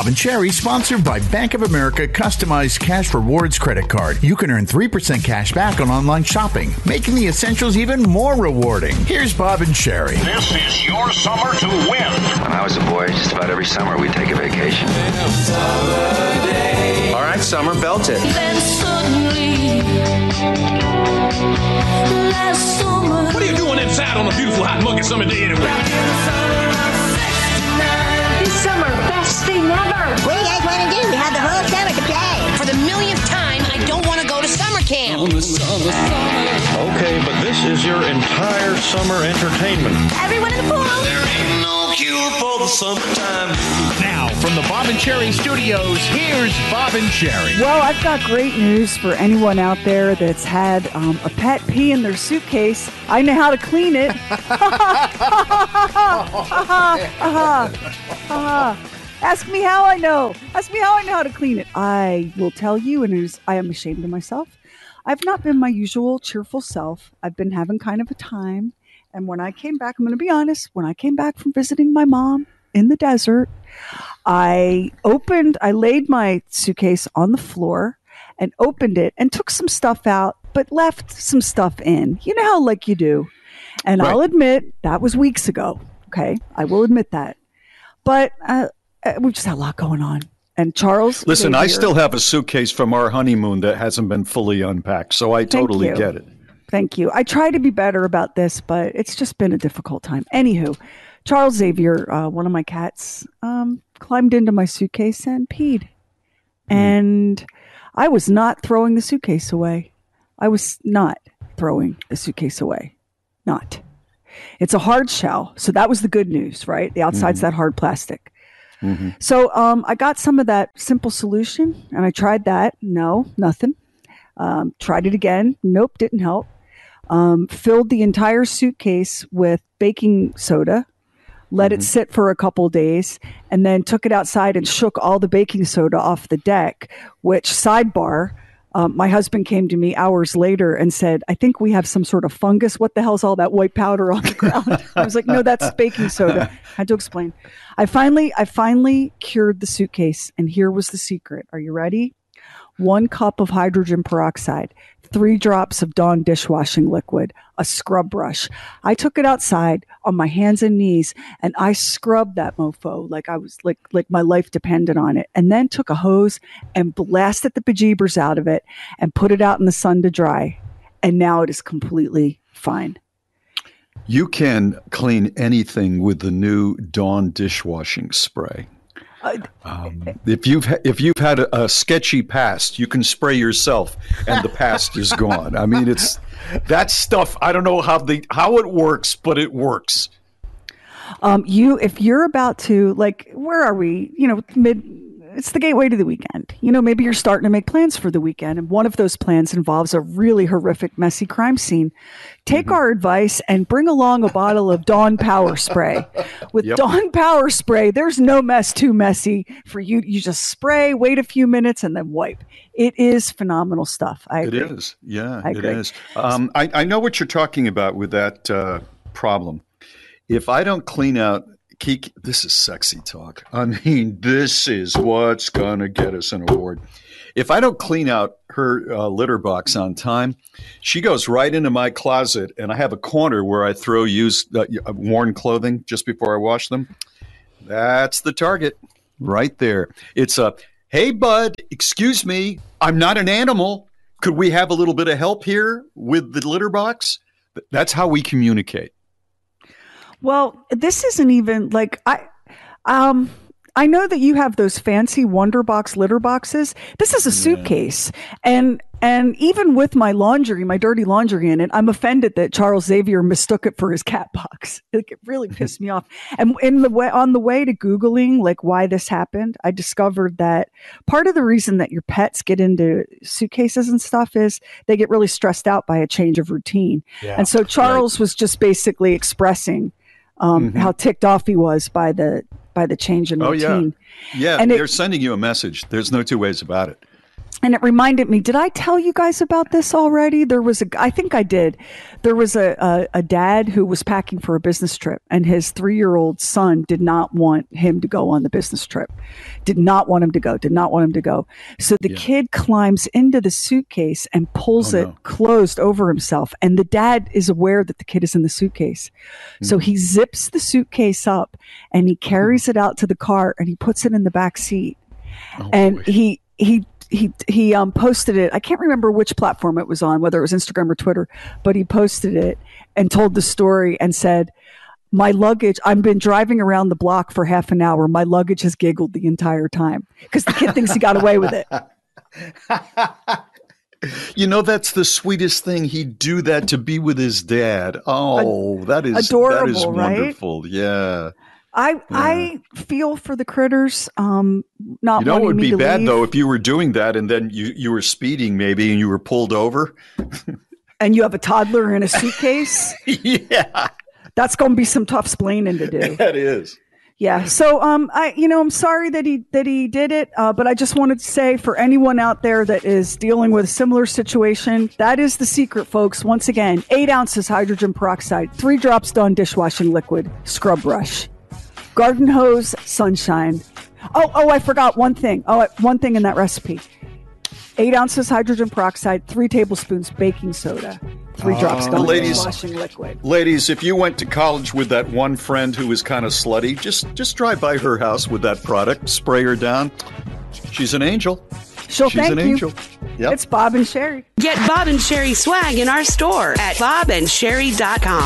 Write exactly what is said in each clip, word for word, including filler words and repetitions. Bob and Sheri, sponsored by Bank of America Customized Cash Rewards Credit Card. You can earn three percent cash back on online shopping, making the essentials even more rewarding. Here's Bob and Sheri. This is your summer to win. When I was a boy, just about every summer we'd take a vacation. All right, summer, belt it. Then suddenly... What are you doing inside on a beautiful hot muggy summer day anyway? This summer, best thing ever. What do you guys want to do? We have the whole summer to play. For the millionth time, I don't want to go to summer camp. Okay, but this is your entire summer entertainment. Everyone in the pool. There ain't no cure for the summertime. Now, from the Bob and Sheri Studios, here's Bob and Sheri. Well, I've got great news for anyone out there that's had um, a pet pee in their suitcase. I know how to clean it. Ask me how I know. Ask me how I know how to clean it. I will tell you, and it is, I am ashamed of myself. I've not been my usual cheerful self. I've been having kind of a time. And when I came back, I'm going to be honest, when I came back from visiting my mom in the desert, I opened, I laid my suitcase on the floor and opened it and took some stuff out, but left some stuff in. You know how like you do. And right. I'll admit that was weeks ago. Okay. I will admit that. But uh, we've just had a lot going on. And Charles. Listen, Xavier, I still have a suitcase from our honeymoon that hasn't been fully unpacked. So I totally you. get it. Thank you. I try to be better about this, but it's just been a difficult time. Anywho, Charles Xavier, uh, one of my cats, um, climbed into my suitcase and peed. And I was not throwing the suitcase away. I was not throwing the suitcase away. Not. It's a hard shell. So that was the good news, right? The outside's mm-hmm. that hard plastic. Mm-hmm. So um, I got some of that simple solution and I tried that. No, nothing. Um, tried it again. Nope, didn't help. Um, filled the entire suitcase with baking soda. Let mm-hmm. it sit for a couple of days, and then took it outside and shook all the baking soda off the deck, which, sidebar, um, my husband came to me hours later and said, I think we have some sort of fungus. What the hell's all that white powder on the ground? I was like, no, that's baking soda. I had to explain. I finally, I finally cured the suitcase, and here was the secret. Are you ready? One cup of hydrogen peroxide, three drops of Dawn dishwashing liquid, a scrub brush. I took it outside on my hands and knees and I scrubbed that mofo like I was like like my life depended on it, and then took a hose and blasted the bejeebers out of it and put it out in the sun to dry. And now it is completely fine. You can clean anything with the new Dawn dishwashing spray. Um, if you've ha- if you've had a, a sketchy past, you can spray yourself, and the past is gone. I mean, it's that stuff. I don't know how the how it works, but it works. Um, you, if you're about to, like, where are we? You know, mid. It's the gateway to the weekend. You know, maybe you're starting to make plans for the weekend, and one of those plans involves a really horrific, messy crime scene. Take mm-hmm. our advice and bring along a bottle of Dawn Power Spray. With yep. Dawn Power Spray, there's no mess too messy for you. You just spray, wait a few minutes, and then wipe. It is phenomenal stuff. I agree. It is. Yeah, I agree. It is. Um, I, I know what you're talking about with that uh, problem. If I don't clean out Keek, this is sexy talk. I mean, this is what's going to get us an award. If I don't clean out her uh, litter box on time, she goes right into my closet, and I have a corner where I throw used, uh, worn clothing just before I wash them. That's the target right there. It's a, hey, bud, excuse me, I'm not an animal. Could we have a little bit of help here with the litter box? That's how we communicate. Well, this isn't even like I um, I know that you have those fancy Wonderbox litter boxes. This is a suitcase. Yeah. And and even with my laundry, my dirty laundry in it, I'm offended that Charles Xavier mistook it for his cat box. Like, it really pissed me off. And in the way, on the way to Googling like why this happened, I discovered that part of the reason that your pets get into suitcases and stuff is they get really stressed out by a change of routine. Yeah, and so Charles right. was just basically expressing Um, mm-hmm. how ticked off he was by the by the change in routine. Oh, yeah. Yeah, and they're it, sending you a message. There's no two ways about it. And it reminded me, did I tell you guys about this already? There was a, I think I did. There was a, a, a dad who was packing for a business trip, and his three-year-old son did not want him to go on the business trip. Did not want him to go. Did not want him to go. So the yeah. kid climbs into the suitcase and pulls oh, it no. closed over himself. And the dad is aware that the kid is in the suitcase. Mm. So he zips the suitcase up and he carries mm. it out to the car and he puts it in the back seat. Oh, and boy. he, he, He he um, posted it. I can't remember which platform it was on, whether it was Instagram or Twitter, but he posted it and told the story and said, my luggage, I've been driving around the block for half an hour. My luggage has giggled the entire time because the kid thinks he got away with it. You know, that's the sweetest thing. He'd do that to be with his dad. Oh, that is adorable. That is wonderful. Right? Yeah. I yeah. I feel for the critters. Um, not you know, it would be bad leave. though if you were doing that and then you you were speeding maybe and you were pulled over, and you have a toddler in a suitcase. Yeah, that's going to be some tough splaining to do. That is. Yeah. So um, I you know I'm sorry that he that he did it, uh, but I just wanted to say for anyone out there that is dealing with a similar situation, that is the secret, folks. Once again, eight ounces hydrogen peroxide, three drops Dawn dishwashing liquid, scrub brush. Garden hose, sunshine. Oh, oh, I forgot one thing. Oh, one thing in that recipe. Eight ounces hydrogen peroxide, three tablespoons baking soda, three uh, drops of washing liquid. Ladies, if you went to college with that one friend who was kind of slutty, just just drive by her house with that product, spray her down. She's an angel. She'll She's thank an you. Angel. Yep. It's Bob and Sheri. Get Bob and Sheri swag in our store at Bob and Sheri dot com.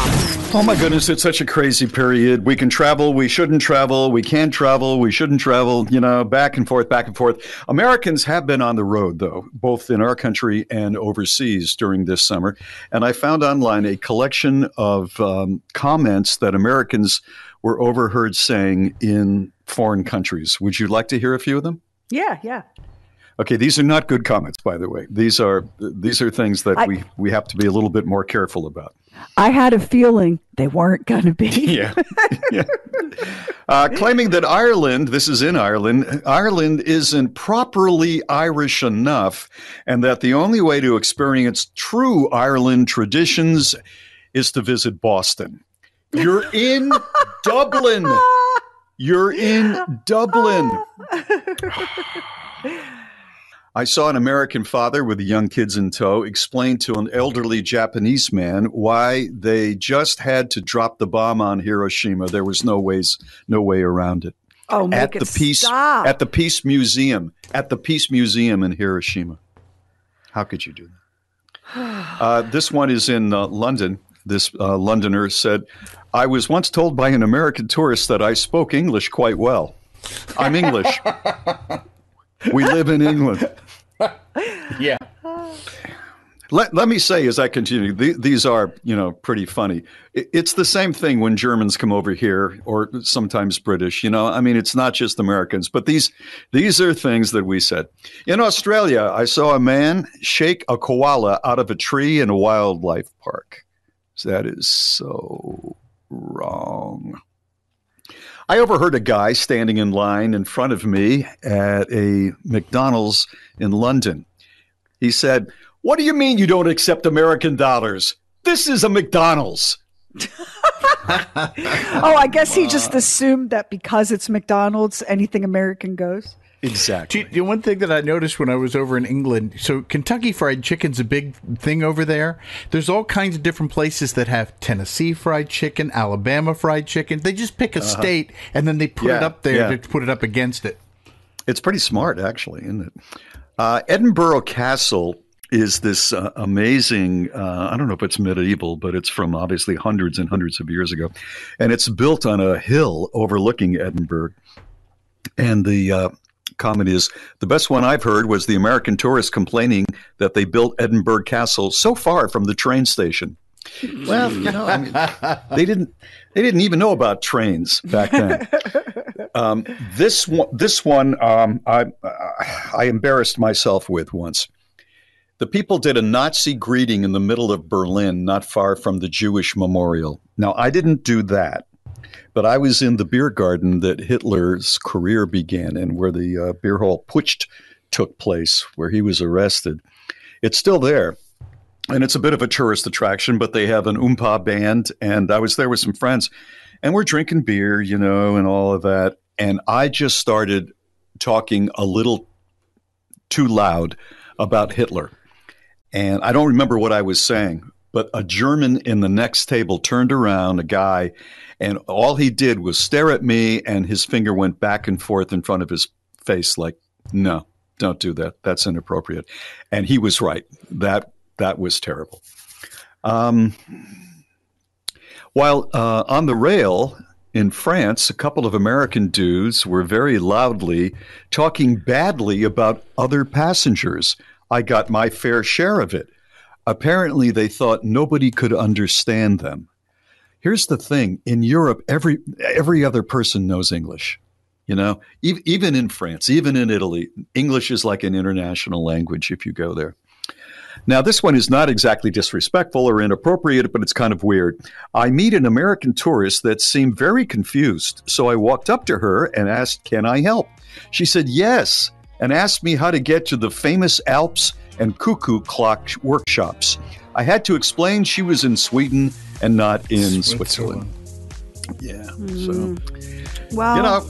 Oh, my goodness. It's such a crazy period. We can travel. We shouldn't travel. We can travel. We shouldn't travel. You know, back and forth, back and forth. Americans have been on the road, though, both in our country and overseas during this summer. And I found online a collection of um, comments that Americans were overheard saying in foreign countries. Would you like to hear a few of them? Yeah, yeah. Okay, these are not good comments, by the way. These are these are things that I, we, we have to be a little bit more careful about. I had a feeling they weren't going to be. yeah. yeah. Uh, claiming that Ireland, this is in Ireland, Ireland isn't properly Irish enough, and that the only way to experience true Ireland traditions is to visit Boston. You're in Dublin. You're in Dublin. I saw an American father with young kids in tow explain to an elderly Japanese man why they just had to drop the bomb on Hiroshima. There was no ways, no way around it. Oh, make at it the peace, stop. At the Peace Museum, at the Peace Museum in Hiroshima. How could you do that? Uh, this one is in uh, London. This uh, Londoner said, I was once told by an American tourist that I spoke English quite well. I'm English. We live in England. Yeah. Let, let me say as I continue, th- these are, you know, pretty funny. It, it's the same thing when Germans come over here or sometimes British, you know. I mean, it's not just Americans, but these these are things that we said. In Australia, I saw a man shake a koala out of a tree in a wildlife park. That is so wrong. I overheard a guy standing in line in front of me at a McDonald's in London. He said, "What do you mean you don't accept American dollars? This is a McDonald's." Oh, I guess he just assumed that because it's McDonald's, anything American goes. Exactly. The one thing that I noticed when I was over in England, so Kentucky Fried Chicken's a big thing over there. There's all kinds of different places that have Tennessee Fried Chicken, Alabama Fried Chicken. They just pick a uh-huh. state and then they put yeah, it up there yeah. to put it up against it. It's pretty smart, actually, isn't it? Uh, Edinburgh Castle is this uh, amazing, uh, I don't know if it's medieval, but it's from obviously hundreds and hundreds of years ago. And it's built on a hill overlooking Edinburgh. And the... Uh, comment is, the best one I've heard was the American tourists complaining that they built Edinburgh Castle so far from the train station. Well, you know, I mean, they didn't they didn't even know about trains back then. Um, this one, this one um, I, I embarrassed myself with once. The people did a Nazi greeting in the middle of Berlin, not far from the Jewish memorial. Now, I didn't do that. But I was in the beer garden that Hitler's career began in, where the uh, beer hall Putschtort took place where he was arrested. It's still there. And it's a bit of a tourist attraction, but they have an oompa band. And I was there with some friends and we're drinking beer, you know, and all of that. And I just started talking a little too loud about Hitler. And I don't remember what I was saying, but a German in the next table turned around, a guy, and all he did was stare at me and his finger went back and forth in front of his face like, no, don't do that. That's inappropriate. And he was right. That That was terrible. Um, while uh, on the rail in France, a couple of American dudes were very loudly talking badly about other passengers. I got my fair share of it. Apparently, they thought nobody could understand them. Here's the thing. In Europe, every every other person knows English. You know, e- even in France, even in Italy, English is like an international language if you go there. Now, this one is not exactly disrespectful or inappropriate, but it's kind of weird. I meet an American tourist that seemed very confused, so I walked up to her and asked, can I help? She said yes, and asked me how to get to the famous Alps and cuckoo clock workshops. I had to explain she was in Sweden and not in Switzerland. Switzerland. Yeah, mm. so, well, you know,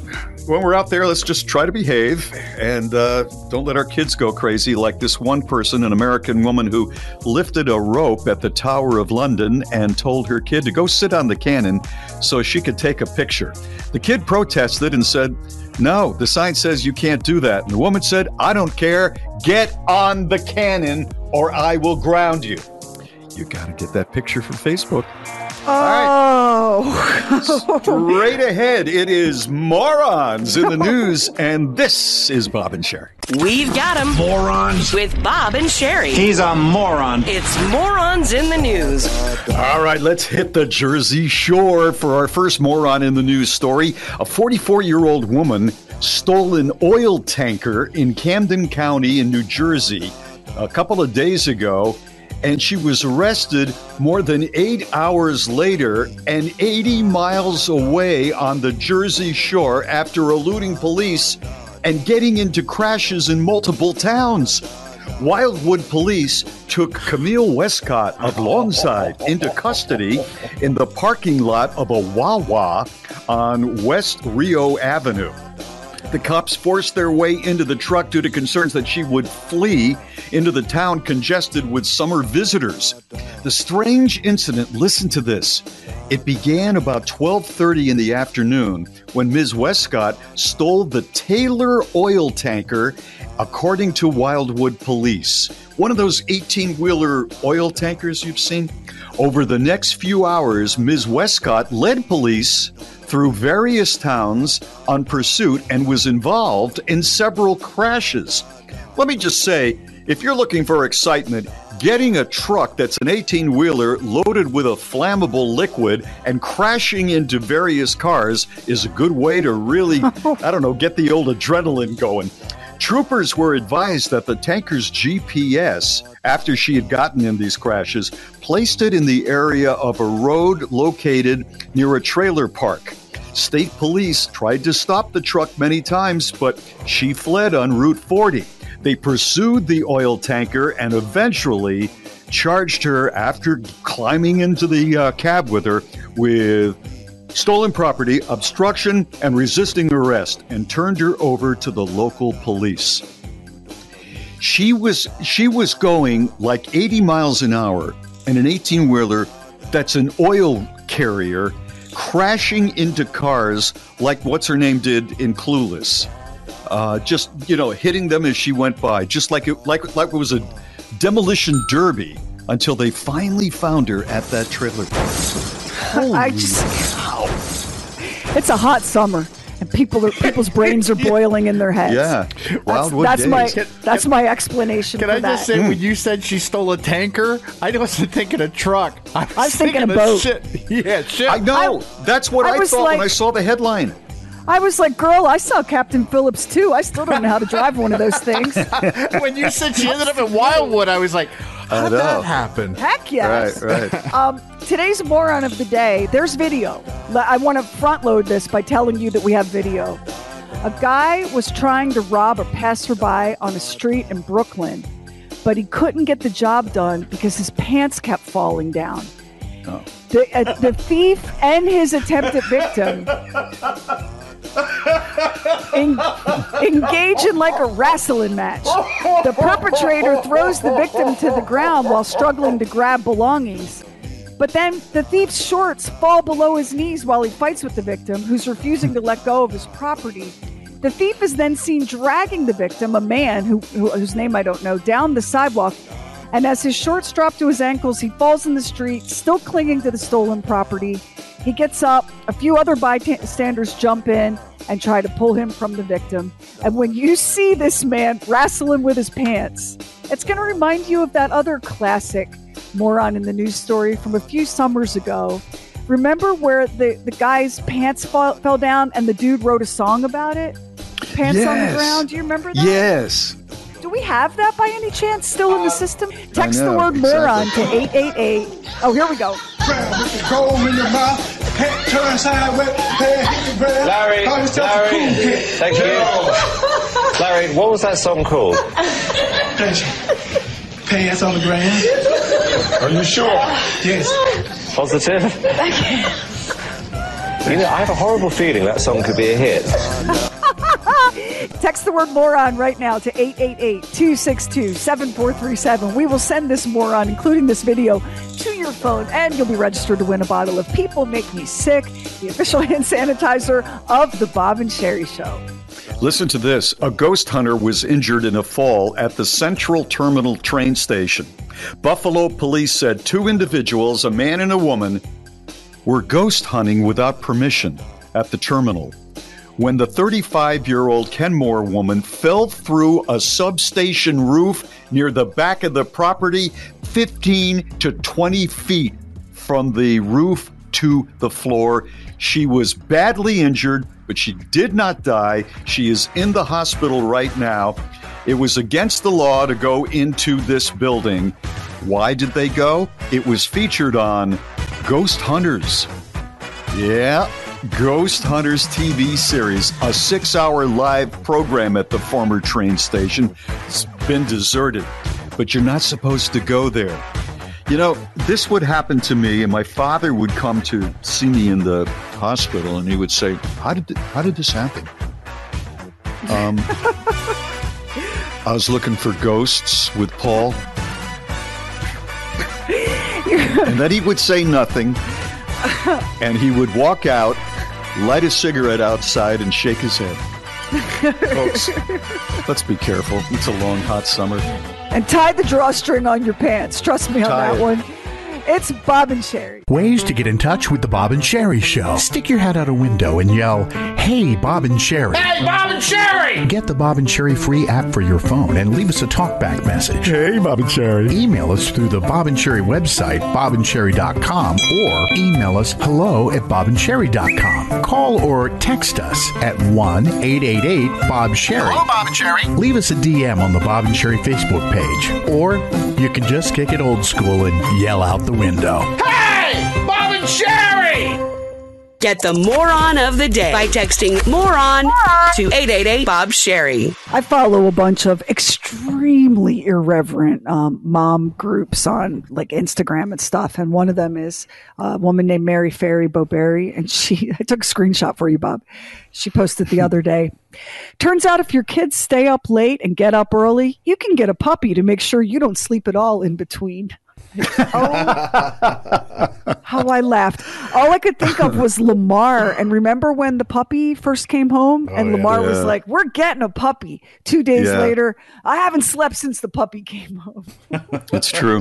when we're out there, let's just try to behave and uh, don't let our kids go crazy like this one person, an American woman who lifted a rope at the Tower of London and told her kid to go sit on the cannon so she could take a picture. The kid protested and said, no, the sign says you can't do that. And the woman said, I don't care. Get on the cannon or I will ground you. You got to get that picture for Facebook. Oh. All right. Straight ahead, it is morons in the news, and this is Bob and Sheri. We've got him. Morons. With Bob and Sheri. He's a moron. It's morons in the news. All right, let's hit the Jersey Shore for our first moron in the news story. A forty-four-year-old woman stole an oil tanker in Camden County in New Jersey a couple of days ago. And she was arrested more than eight hours later and eighty miles away on the Jersey Shore after eluding police and getting into crashes in multiple towns. Wildwood police took Camille Westcott of Lawnside into custody in the parking lot of a Wawa on West Rio Avenue. The cops forced their way into the truck due to concerns that she would flee into the town congested with summer visitors. The strange incident, listen to this. It began about twelve thirty in the afternoon when Miz Westcott stole the Taylor oil tanker, according to Wildwood police. One of those eighteen-wheeler oil tankers you've seen? Over the next few hours, Miz Westcott led police through various towns on pursuit and was involved in several crashes. Let me just say, if you're looking for excitement, getting a truck that's an eighteen-wheeler loaded with a flammable liquid and crashing into various cars is a good way to really, I don't know, get the old adrenaline going. Troopers were advised that the tanker's G P S, after she had gotten in these crashes, placed it in the area of a road located near a trailer park. State police tried to stop the truck many times, but she fled on Route forty. They pursued the oil tanker and eventually charged her, after climbing into the uh, cab with her, with stolen property, obstruction, and resisting arrest, and turned her over to the local police. She was she was going like eighty miles an hour in an eighteen-wheeler that's an oil carrier, crashing into cars like what's-her-name did in Clueless. Uh, just, you know, hitting them as she went by, just like it, like, like it was a demolition derby, until they finally found her at that trailer park. Holy I just, cow. It's a hot summer, and people are, people's brains are boiling in their heads. Yeah, Wildwood that's, that's days. my that's can, my explanation. Can for I that. just say, mm. when you said she stole a tanker, I wasn't thinking a truck. I was, I was thinking, thinking a boat. Shit. Yeah, shit. I know. I, that's what I, I thought like, when I saw the headline. I was like, girl, I saw Captain Phillips too. I still don't know how to drive one of those things. When you said she ended up in Wildwood, I was like, how did that happen? Heck yes. Right, right. Um, today's moron of the day, there's video. I want to front load this by telling you that we have video. A guy was trying to rob a passerby on a street in Brooklyn, but he couldn't get the job done because his pants kept falling down. Oh. The, uh, the thief and his attempted victim en- engage in like a wrestling match. The perpetrator throws the victim to the ground while struggling to grab belongings. But then the thief's shorts fall below his knees while he fights with the victim, who's refusing to let go of his property. The thief is then seen dragging the victim, a man who, who whose name I don't know, down the sidewalk. And as his shorts drop to his ankles, he falls in the street, still clinging to the stolen property. He gets up. A few other bystanders jump in and try to pull him from the victim. And when you see this man wrestling with his pants, it's going to remind you of that other classic moron in the news story from a few summers ago. Remember where the, the guy's pants fall, fell down and the dude wrote a song about it? Pants yes. on the ground. Do you remember that? Yes. Do we have that by any chance still in the system? Text know, the word exactly. moron to eight eight eight. Oh, here we go. Larry, Larry, thank you. Larry, what was that song called? Pants on the ground. Are you sure? Yes. Positive? You know, I have a horrible feeling that song could be a hit. Text the word moron right now to eight eight eight, two six two, seven four three seven. We will send this moron, including this video, to your phone, and you'll be registered to win a bottle of People Make Me Sick, the official hand sanitizer of the Bob and Sheri Show. Listen to this. A ghost hunter was injured in a fall at the Central Terminal train station. Buffalo police said two individuals, a man and a woman, were ghost hunting without permission at the terminal when the thirty-five-year-old Kenmore woman fell through a substation roof near the back of the property, fifteen to twenty feet from the roof to the floor. She was badly injured, but she did not die. She is in the hospital right now. It was against the law to go into this building. Why did they go? It was featured on Ghost Hunters. Yeah, Ghost Hunters T V series, a six-hour live program at the former train station. It's been deserted, but you're not supposed to go there. You know, this would happen to me, and my father would come to see me in the hospital, and he would say, how did th- how did this happen? Um, I was looking for ghosts with Paul. And then he would say nothing, and he would walk out, light a cigarette outside, and shake his head. Folks, let's be careful. It's a long, hot summer. And tie the drawstring on your pants. Trust me on tie that it. one. It's Bob and Sheri. Ways to get in touch with the Bob and Sheri Show. Stick your head out a window and yell, hey, Bob and Sheri. Hey, Bob and Sheri! Get the Bob and Sheri free app for your phone and leave us a talkback message. Hey, Bob and Sheri. Email us through the Bob and Sheri website, Bob and Sheri dot com, or email us hello at Bob and Sheri dot com. Call or text us at one eight eight eight Bob Sheri. Hello, Bob and Sheri. Leave us a D M on the Bob and Sheri Facebook page, or you can just kick it old school and yell out the window. Hey! Bob and Sheri! Get the moron of the day by texting moron, moron to eight eight eight Bob Sheri. I follow a bunch of extremely irreverent um, mom groups on like Instagram and stuff. And one of them is a woman named Mary Ferry Boberry. And she, I took a screenshot for you, Bob. She posted the other day. Turns out if your kids stay up late and get up early, you can get a puppy to make sure you don't sleep at all in between. Oh, how I laughed. All I could think of was Lamar. And remember when the puppy first came home? Oh, and yeah, Lamar yeah. was like, we're getting a puppy. Two days yeah. later, I haven't slept since the puppy came home. It's true.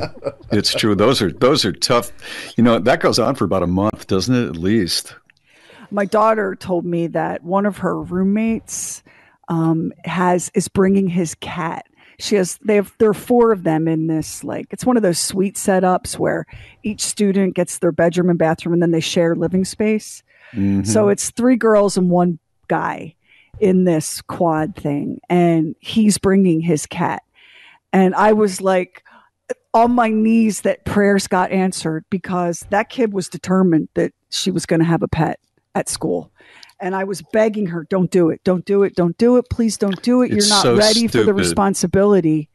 It's true. Those are those are tough. You know, that goes on for about a month, doesn't it? At least. My daughter told me that one of her roommates um, has is bringing his cat. She has, they have, there are four of them in this, like, it's one of those suite setups where each student gets their bedroom and bathroom and then they share living space. Mm-hmm. So it's three girls and one guy in this quad thing. And he's bringing his cat. And I was like on my knees that prayers got answered because that kid was determined that she was going to have a pet at school. And I was begging her, don't do it. Don't do it. Don't do it. Please don't do it. It's You're not so ready stupid. for the responsibility.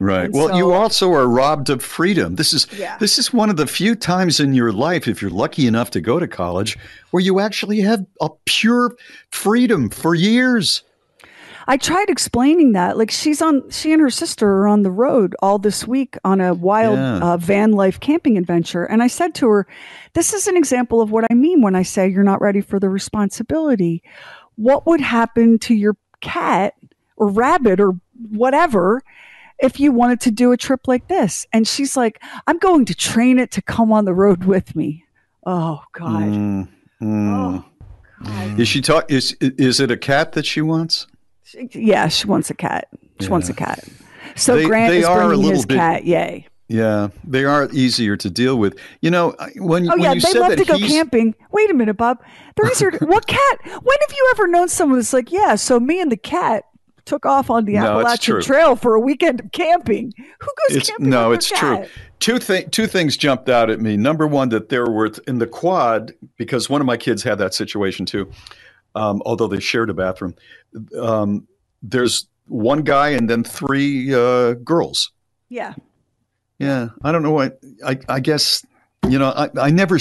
Right. And well, so, you also are robbed of freedom. This is yeah. this is one of the few times in your life, if you're lucky enough to go to college, where you actually have a pure freedom for years. I tried explaining that. Like she's on, she and her sister are on the road all this week on a wild yeah. uh, van life camping adventure. And I said to her, this is an example of what I mean when I say you're not ready for the responsibility. What would happen to your cat or rabbit or whatever if you wanted to do a trip like this? And she's like, I'm going to train it to come on the road with me. Oh, God. Mm, mm. Oh, God. Is she talk? Is is it a cat that she wants? Yeah, she wants a cat. She yeah. wants a cat. So they, Grant they is bringing his bit, cat. Yay! Yeah, they are easier to deal with. You know, when oh when yeah, you they said love that to go camping. Wait a minute, Bob. They're easier. To, what cat? When have you ever known someone that's like, yeah? So me and the cat took off on the no, Appalachian Trail for a weekend of camping. Who goes it's, camping? No, with it's their cat? True. Two things. Two things jumped out at me. Number one, that there were in the quad because one of my kids had that situation too. Um, although they shared a bathroom, um, there's one guy and then three uh, girls. Yeah. Yeah. I don't know why. I, I guess, you know, I, I never,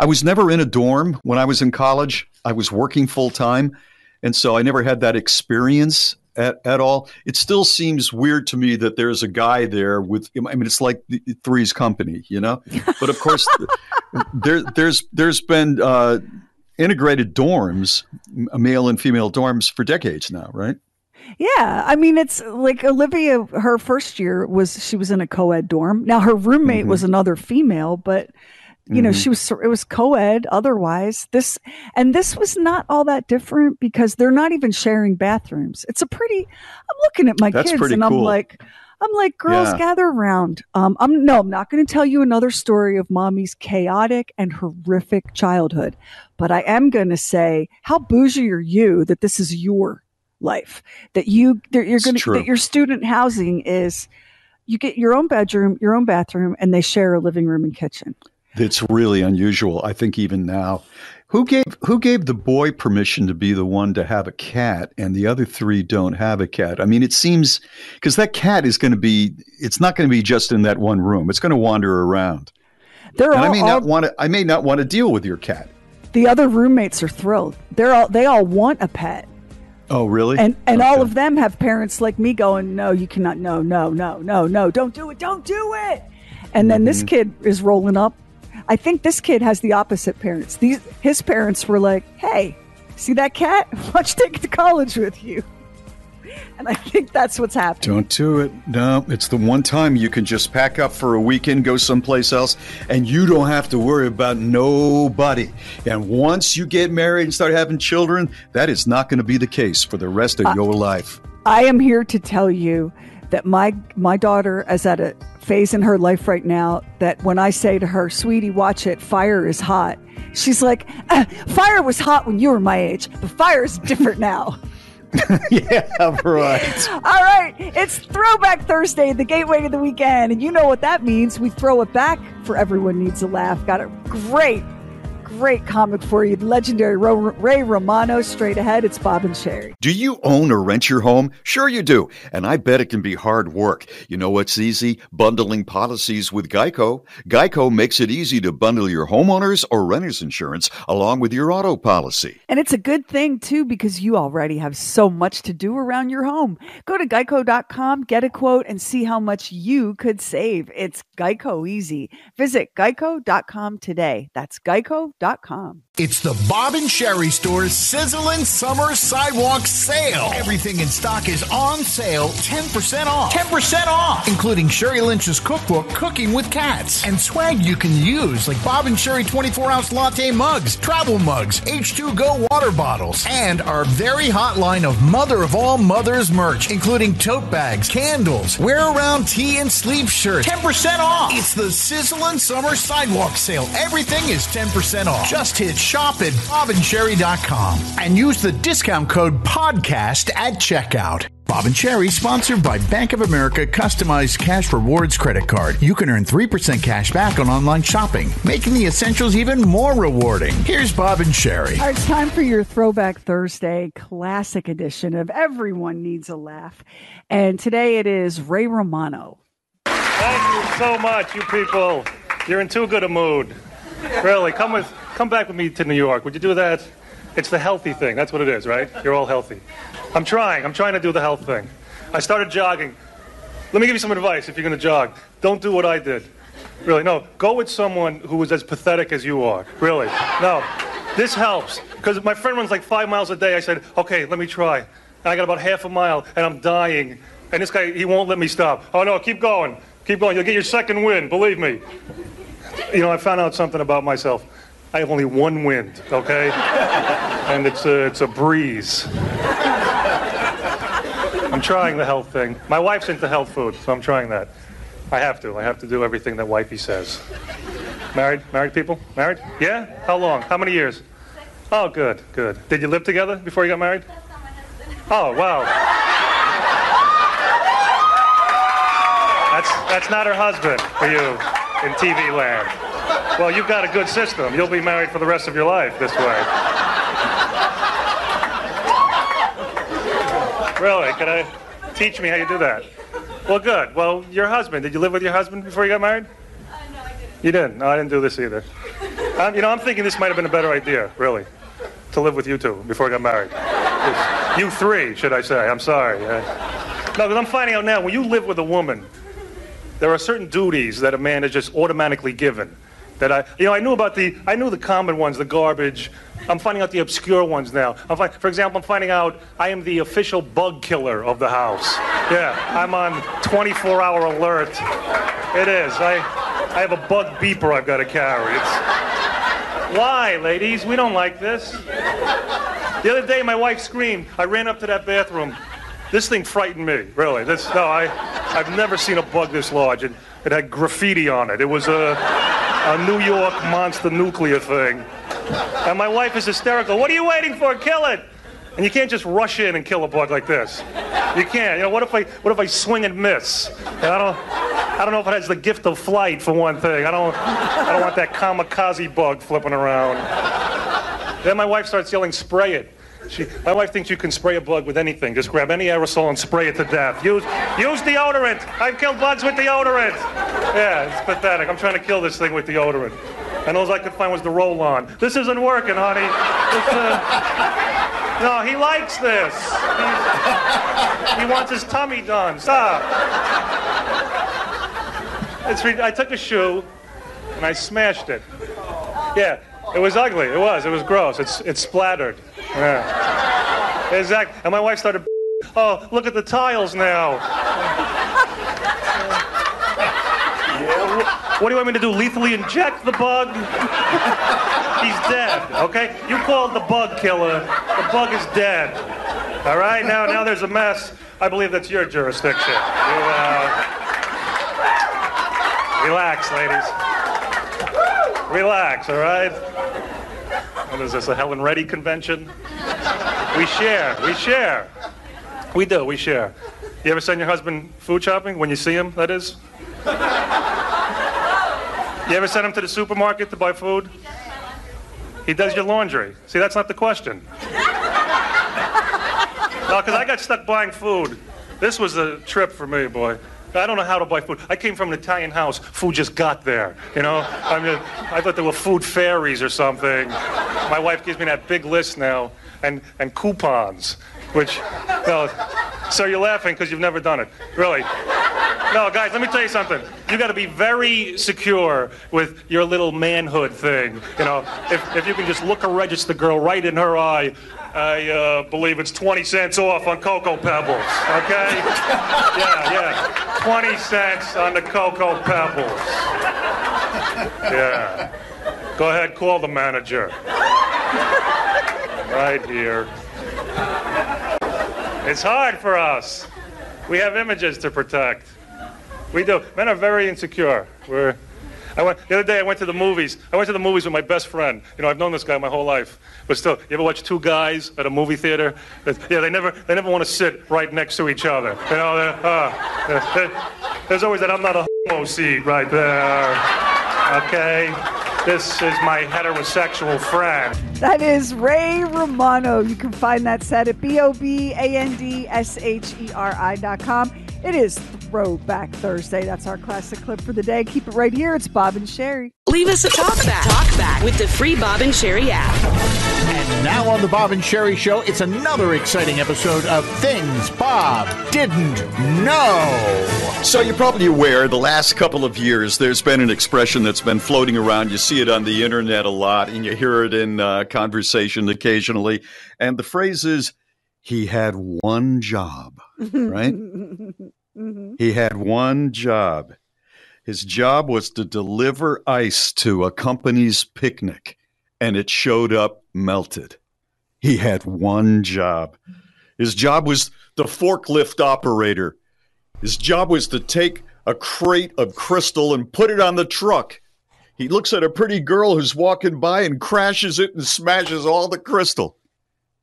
I was never in a dorm when I was in college. I was working full time. And so I never had that experience at, at all. It still seems weird to me that there's a guy there with, I mean, it's like Three's Company, you know, but of course there, there's, there's been, uh, integrated dorms, male and female dorms for decades now, right? Yeah. I mean, it's like Olivia, her first year was, she was in a co-ed dorm. Now her roommate mm-hmm. was another female, but you mm-hmm. know, she was, it was co-ed otherwise. This, and this was not all that different because they're not even sharing bathrooms. It's a pretty, I'm looking at my That's kids and cool. I'm like, I'm like, girls yeah. gather around. Um, I'm no, I'm not going to tell you another story of mommy's chaotic and horrific childhood, but I am going to say, how bougie are you that this is your life? That you that you're going to that your student housing is, you get your own bedroom, your own bathroom, and they share a living room and kitchen. It's really unusual, I think, even now. Who gave who gave the boy permission to be the one to have a cat and the other three don't have a cat? I mean, it seems because that cat is going to be it's not going to be just in that one room. It's going to wander around. They're and all, I may all, not want to I may not want to deal with your cat. The other roommates are thrilled. They're all they all want a pet. Oh, really? And and okay. all of them have parents like me going, no, you cannot. No, no, no, no, no. Don't do it. Don't do it. And mm-hmm. then this kid is rolling up. I think this kid has the opposite parents. These, his parents were like, hey, see that cat? Why don't you take it to college with you? And I think that's what's happening. Don't do it. No, it's the one time you can just pack up for a weekend, go someplace else, and you don't have to worry about nobody. And once you get married and start having children, that is not going to be the case for the rest of I, your life. I am here to tell you that my my daughter is at a phase in her life right now that when I say to her, sweetie, watch it, fire is hot. She's like, ah, fire was hot when you were my age, but fire is different now. Yeah, right. All right. It's Throwback Thursday, the gateway to the weekend. And you know what that means. We throw it back for Everyone Needs a Laugh. Got a great, great comic for you. Legendary Ray Romano. Straight ahead, it's Bob and Sheri. Do you own or rent your home? Sure you do. And I bet it can be hard work. You know what's easy? Bundling policies with GEICO. GEICO makes it easy to bundle your homeowners or renter's insurance along with your auto policy. And it's a good thing, too, because you already have so much to do around your home. Go to geico dot com, get a quote, and see how much you could save. It's GEICO easy. Visit geico dot com today. That's geico dot com. It's the Bob and Sheri Store's sizzling summer sidewalk sale. Everything in stock is on sale, ten percent off. ten percent off! Including Sheri Lynch's cookbook, Cooking with Cats. And swag you can use, like Bob and Sheri twenty-four ounce latte mugs, travel mugs, H two Go water bottles, and our very hot line of Mother of All Mothers merch, including tote bags, candles, wear-around tee and sleeve shirts. ten percent off! It's the sizzling summer sidewalk sale. Everything is ten percent off. Just hit shop at Bob and Sheri dot com and use the discount code podcast at checkout. Bob and Sherry, sponsored by Bank of America Customized Cash Rewards Credit Card. You can earn three percent cash back on online shopping, making the essentials even more rewarding. Here's Bob and Sherry. All right, it's time for your Throwback Thursday classic edition of Everyone Needs a Laugh. And today it is Ray Romano. Thank you so much, you people. You're in too good a mood. Really, come with, come back with me to New York. Would you do that? It's the healthy thing. That's what it is, right? You're all healthy. I'm trying. I'm trying to do the health thing. I started jogging. Let me give you some advice if you're going to jog. Don't do what I did. Really, no. Go with someone who is as pathetic as you are. Really. No. This helps. Because my friend runs like five miles a day. I said, okay, let me try. And I got about half a mile, and I'm dying. And this guy, he won't let me stop. Oh, no, keep going. Keep going. You'll get your second win. Believe me. You know, I found out something about myself. I have only one wind, okay? And it's a, it's a breeze. I'm trying the health thing. My wife's into health food, so I'm trying that. I have to. I have to do everything that wifey says. Married? Married people? Married? Yeah? How long? How many years? Oh, good, good. Did you live together before you got married? That's not my husband. Oh, wow. That's, that's not her husband for you in T V land. Well, you've got a good system. You'll be married for the rest of your life this way. Really? Can I teach me how you do that? Well, good. Well, your husband. Did you live with your husband before you got married? Uh, no, I didn't. You didn't? No, I didn't do this either. I'm, you know, I'm thinking this might have been a better idea, really, to live with you two before I got married. Just, you three, should I say. I'm sorry. I, no, because I'm finding out now, when you live with a woman, there are certain duties that a man is just automatically given. That I, you know, I knew about the, I knew the common ones, the garbage. I'm finding out the obscure ones now. I'm fi- for example, I'm finding out I am the official bug killer of the house. Yeah, I'm on twenty-four hour alert. It is. I, I have a bug beeper I've got to carry. It's, why, ladies? We don't like this. The other day, my wife screamed. I ran up to that bathroom. This thing frightened me, really. This, no, I, I've never seen a bug this large. It, it had graffiti on it. It was a. Uh, A New York monster nuclear thing. And my wife is hysterical. What are you waiting for? Kill it! And you can't just rush in and kill a bug like this. You can't. You know, what if I what if I swing and miss? And I don't I don't know if it has the gift of flight for one thing. I don't I don't want that kamikaze bug flipping around. Then my wife starts yelling, spray it. She, my wife thinks you can spray a bug with anything. Just grab any aerosol and spray it to death. Use, use deodorant. I've killed bugs with deodorant. Yeah, it's pathetic. I'm trying to kill this thing with deodorant. And all I could find was the roll-on. This isn't working, honey. It's, uh... No, he likes this. He's... He wants his tummy done. Stop. It's re- I took a shoe and I smashed it. Yeah. It was ugly. It was. It was gross. It's it splattered. Yeah. Exactly. And my wife started, oh, look at the tiles now. What do you want me to do? Lethally inject the bug? He's dead, okay? You called the bug killer. The bug is dead. All right? Now, now there's a mess. I believe that's your jurisdiction. You, uh... Relax, ladies. Relax, all right? What is this, a Helen Reddy convention? We share, we share. We do, we share. You ever send your husband food shopping when you see him, that is? You ever send him to the supermarket to buy food? He does your laundry. See, that's not the question. No, because I got stuck buying food. This was a trip for me, boy. I don't know how to buy food. I came from an Italian house. Food just got there, you know? I mean, I thought there were food fairies or something. My wife gives me that big list now, and, and coupons, which, no, so you're laughing because you've never done it, really. No, guys, let me tell you something. You got to be very secure with your little manhood thing, you know? If, if you can just look a register girl right in her eye, I uh, believe it's twenty cents off on Cocoa Pebbles, okay? Yeah, yeah. twenty cents on the Cocoa Pebbles. Yeah. Go ahead, call the manager. Right here. It's hard for us. We have images to protect. We do. Men are very insecure. We're... I went, the other day I went to the movies. I went to the movies with my best friend. You know, I've known this guy my whole life. But still, you ever watch two guys at a movie theater? Yeah, they never, they never want to sit right next to each other. You know, uh, uh, there's always that I'm not a homo seat right there. Okay? This is my heterosexual friend. That is Ray Romano. You can find that set at B O B A N D S H E R I dot com. It is Throwback Thursday. That's our classic clip for the day. Keep it right here. It's Bob and Sheri. Leave us a talk back. Talk back with the free Bob and Sheri app. And now on the Bob and Sheri Show, it's another exciting episode of Things Bob Didn't Know. So you're probably aware the last couple of years there's been an expression that's been floating around. You see it on the internet a lot and you hear it in uh, conversation occasionally. And the phrase is, he had one job, right? Mm-hmm. He had one job. His job was to deliver ice to a company's picnic, and it showed up melted. He had one job. His job was the forklift operator. His job was to take a crate of crystal and put it on the truck. He looks at a pretty girl who's walking by and crashes it and smashes all the crystal.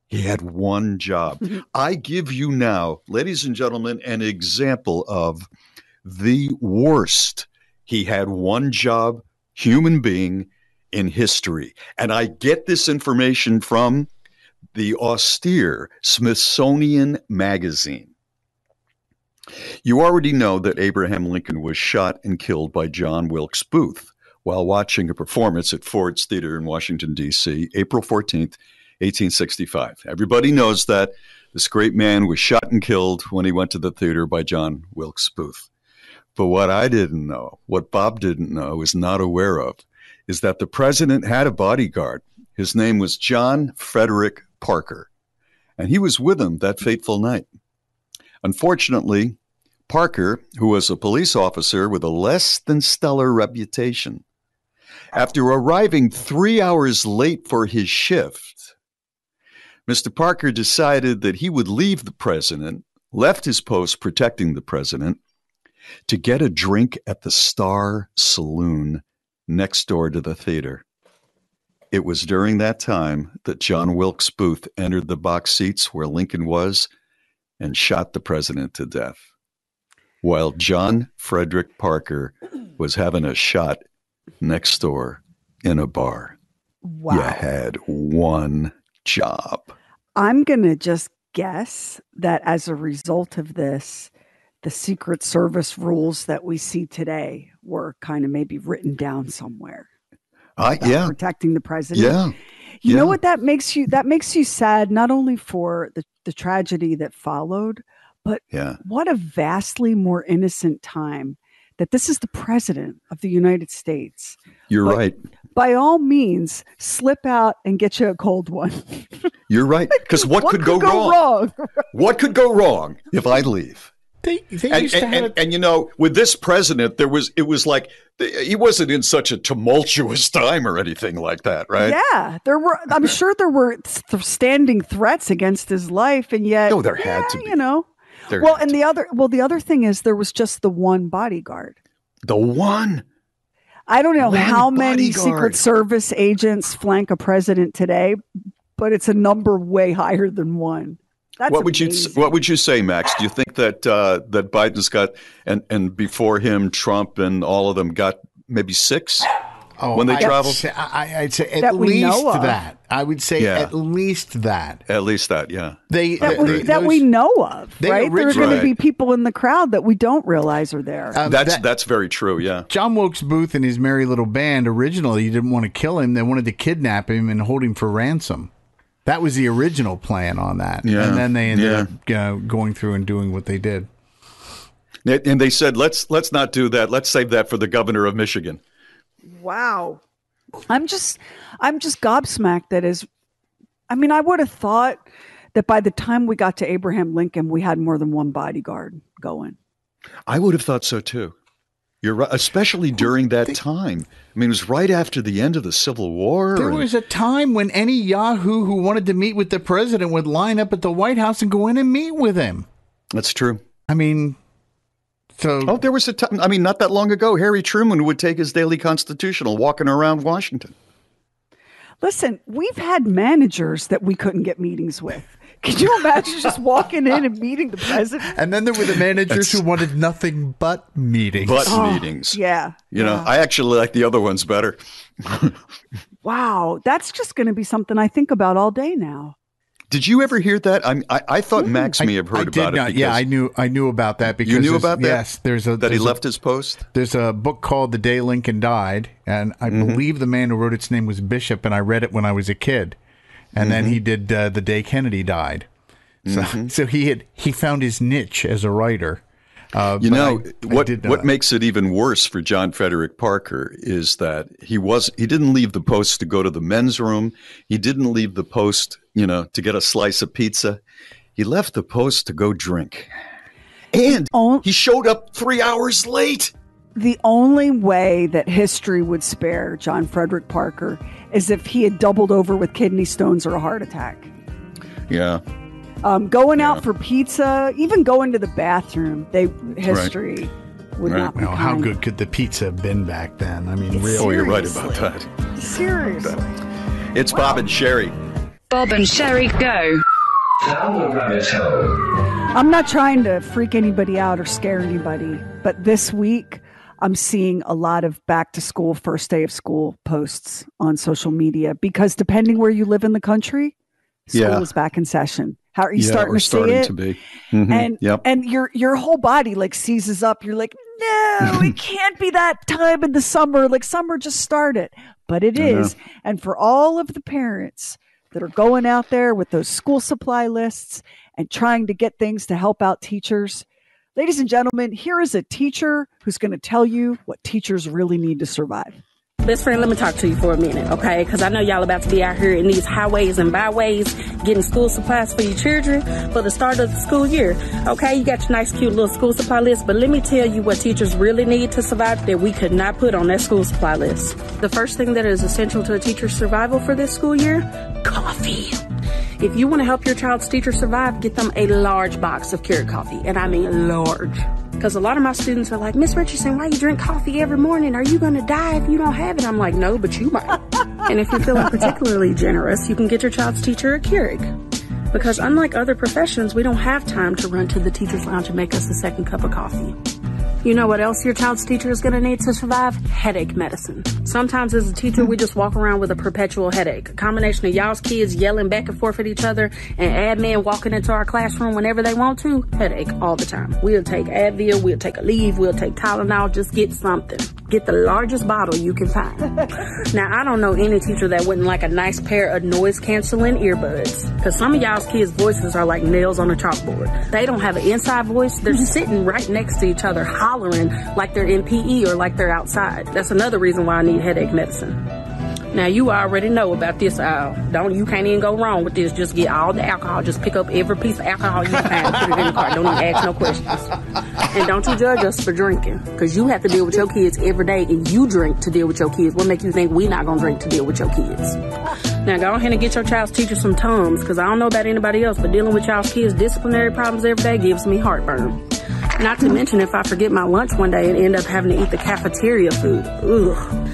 He had one job. I give you now, ladies and gentlemen, an example of the worst. He had one job, human being in history. And I get this information from the austere Smithsonian Magazine. You already know that Abraham Lincoln was shot and killed by John Wilkes Booth while watching a performance at Ford's Theater in Washington, D C, April fourteenth, eighteen sixty-five. Everybody knows that this great man was shot and killed when he went to the theater by John Wilkes Booth. But what I didn't know, what Bob didn't know, is not aware of, is that the president had a bodyguard. His name was John Frederick Parker, and he was with him that fateful night. Unfortunately, Parker, who was a police officer with a less than stellar reputation, after arriving three hours late for his shift, Mister Parker decided that he would leave the president, left his post protecting the president, to get a drink at the Star Saloon next door to the theater. It was during that time that John Wilkes Booth entered the box seats where Lincoln was and shot the president to death, while John Frederick Parker was having a shot next door in a bar. Wow. You had one job. I'm going to just guess that as a result of this, the Secret Service rules that we see today were kind of maybe written down somewhere. Uh, yeah. Protecting the president. Yeah. You yeah. know what that makes you, that makes you sad, not only for the, the tragedy that followed, but yeah. what a vastly more innocent time that this is the president of the United States. You're but, right. By all means, slip out and get you a cold one. You're right. Because what, what could, could go, go wrong? wrong? What could go wrong if I leave? They, they and, used and, to have... and, and, you know, with this president, there was, it was like, he wasn't in such a tumultuous time or anything like that, right? Yeah. There were, I'm sure there were th- standing threats against his life. And yet, no, there yeah, had to be. You know, there well, and the be. other, well, the other thing is there was just the one bodyguard. The one. I don't know One how many bodyguard. Secret Service agents flank a president today, but it's a number way higher than one. That's what would amazing. you What would you say, Max? Do you think that uh, that Biden's got and and before him Trump and all of them got maybe six oh, when they I'd traveled? Say, I, I'd say at that least that. I would say yeah. at least that. At least that, yeah. They that, they, we, they, that those, we know of, they right? There are going right. to be people in the crowd that we don't realize are there. Um, that's that, that's very true, yeah. John Wilkes Booth and his merry little band originally didn't want to kill him. They wanted to kidnap him and hold him for ransom. That was the original plan on that. Yeah. And then they ended yeah. up uh, going through and doing what they did. And they said, let's let's not do that. Let's save that for the governor of Michigan. Wow. I'm just, I'm just gobsmacked that is, I mean, I would have thought that by the time we got to Abraham Lincoln, we had more than one bodyguard going. I would have thought so too. You're right, especially during that time. I mean, it was right after the end of the Civil War. There and- was a time when any Yahoo who wanted to meet with the president would line up at the White House and go in and meet with him. That's true. I mean, So, oh, there was a time, I mean, not that long ago, Harry Truman would take his daily constitutional walking around Washington. Listen, we've had managers that we couldn't get meetings with. Could you imagine just walking in and meeting the president? And then there were the managers That's, who wanted nothing but meetings. But oh, meetings. Yeah. You know, yeah. I actually like the other ones better. Wow. That's just going to be something I think about all day now. Did you ever hear that? I I, I thought mm. Max may have heard I, I about did not. it. Yeah, I knew I knew about that. Because you knew about that? Yes. There's a, that there's he left a, his post? There's a book called The Day Lincoln Died, and I mm-hmm. believe the man who wrote its name was Bishop, and I read it when I was a kid. And mm-hmm. then he did uh, The Day Kennedy Died. So, mm-hmm. so he had he found his niche as a writer. Uh, you know, I, what I did, uh, what makes it even worse for John Frederick Parker is that he was he didn't leave the Post to go to the men's room. He didn't leave the Post, you know, to get a slice of pizza. He left the Post to go drink. And on- he showed up three hours late. The only way that history would spare John Frederick Parker is if he had doubled over with kidney stones or a heart attack. Yeah. Um, going yeah. out for pizza, even going to the bathroom, they history right. would right. not be well, how good could the pizza have been back then? I mean, it's really. Oh, you're right about that. Seriously. It's wow. Bob and Sheri. Bob and Sheri go. I'm not trying to freak anybody out or scare anybody, but this week... I'm seeing a lot of back to school, first day of school posts on social media because depending where you live in the country, school yeah. is back in session. How are you yeah, starting to starting see it? To be. Mm-hmm. And yep. and your your whole body like seizes up. You're like, no, it can't be that time in the summer. Like summer just started, but it uh-huh. is. And for all of the parents that are going out there with those school supply lists and trying to get things to help out teachers. Ladies and gentlemen, here is a teacher who's going to tell you what teachers really need to survive. Best friend, let me talk to you for a minute, okay? Because I know y'all about to be out here in these highways and byways getting school supplies for your children for the start of the school year, okay? You got your nice, cute little school supply list, but let me tell you what teachers really need to survive that we could not put on that school supply list. The first thing that is essential to a teacher's survival for this school year, coffee. If you want to help your child's teacher survive, get them a large box of Keurig coffee. And I mean large. Because a lot of my students are like, Miss Richardson, why you drink coffee every morning? Are you going to die if you don't have it? I'm like, no, but you might. And if you're feeling particularly generous, you can get your child's teacher a Keurig. Because unlike other professions, we don't have time to run to the teacher's lounge and make us a second cup of coffee. You know what else your child's teacher is going to need to survive? Headache medicine. Sometimes as a teacher, we just walk around with a perpetual headache. A combination of y'all's kids yelling back and forth at each other and admin walking into our classroom whenever they want to. Headache all the time. We'll take Advil. We'll take a leave. We'll take Tylenol. Just get something. Get the largest bottle you can find. Now, I don't know any teacher that wouldn't like a nice pair of noise-canceling earbuds. Because some of y'all's kids' voices are like nails on a chalkboard. They don't have an inside voice. They're sitting right next to each other, hollering like they're in P E or like they're outside. That's another reason why I need headache medicine. Now, you already know about this aisle. Don't, you can't even go wrong with this. Just get all the alcohol. Just pick up every piece of alcohol you find and put it in the cart. Don't even ask no questions. And don't you judge us for drinking, because you have to deal with your kids every day, and you drink to deal with your kids. What makes you think we're not going to drink to deal with your kids? Now, go ahead and get your child's teacher some Tums, because I don't know about anybody else, but dealing with y'all's kids' disciplinary problems every day gives me heartburn. Not to mention if I forget my lunch one day and end up having to eat the cafeteria food. Ugh,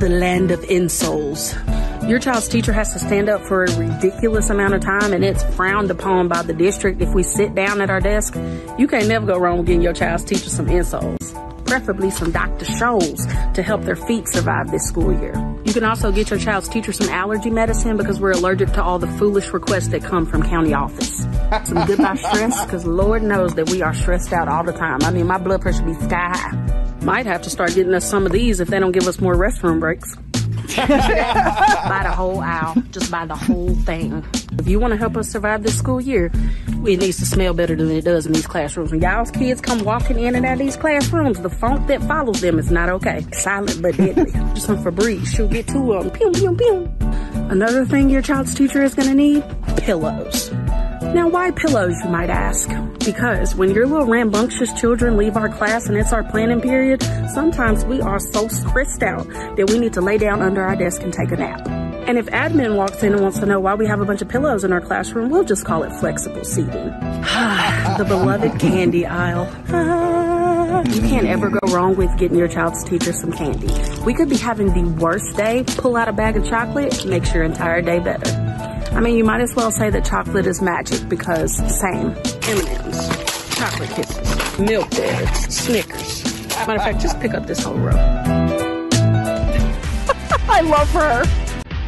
the land of insoles. Your child's teacher has to stand up for a ridiculous amount of time, and it's frowned upon by the district if we sit down at our desk. You can't never go wrong with getting your child's teacher some insoles. Preferably some Doctor Scholl's to help their feet survive this school year. You can also get your child's teacher some allergy medicine, because we're allergic to all the foolish requests that come from county office. Some goodbye stress, because Lord knows that we are stressed out all the time. I mean, my blood pressure be sky high. Might have to start getting us some of these if they don't give us more restroom breaks. Buy the whole aisle. Just buy the whole thing. If you want to help us survive this school year, it needs to smell better than it does in these classrooms. When y'all's kids come walking in and out of these classrooms, the funk that follows them is not okay. Silent but deadly. Just some Febreze. She'll get two of them. Pew, pew, pew. Another thing your child's teacher is going to need, pillows. Now, why pillows, you might ask? Because when your little rambunctious children leave our class and it's our planning period, sometimes we are so stressed out that we need to lay down under our desk and take a nap. And if admin walks in and wants to know why we have a bunch of pillows in our classroom, we'll just call it flexible seating. The beloved candy aisle. Ah. You can't ever go wrong with getting your child's teacher some candy. We could be having the worst day, pull out a bag of chocolate, makes your entire day better. I mean, you might as well say that chocolate is magic because same. M and M's, chocolate kisses, milk duds, Snickers. Matter of fact, just pick up this whole row. I love her.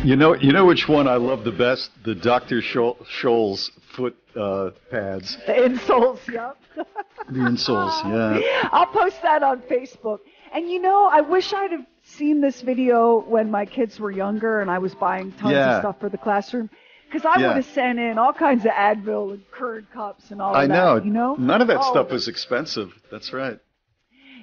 You know, you know which one I love the best? The Doctor Scholl's foot uh, pads. The insoles, yep. The insoles, yeah. I'll post that on Facebook. And you know, I wish I'd have seen this video when my kids were younger and I was buying tons yeah. of stuff for the classroom. Because I yeah. would have sent in all kinds of Advil and curd cups and all I of that. I know. You know. None of that all stuff of was expensive. That's right.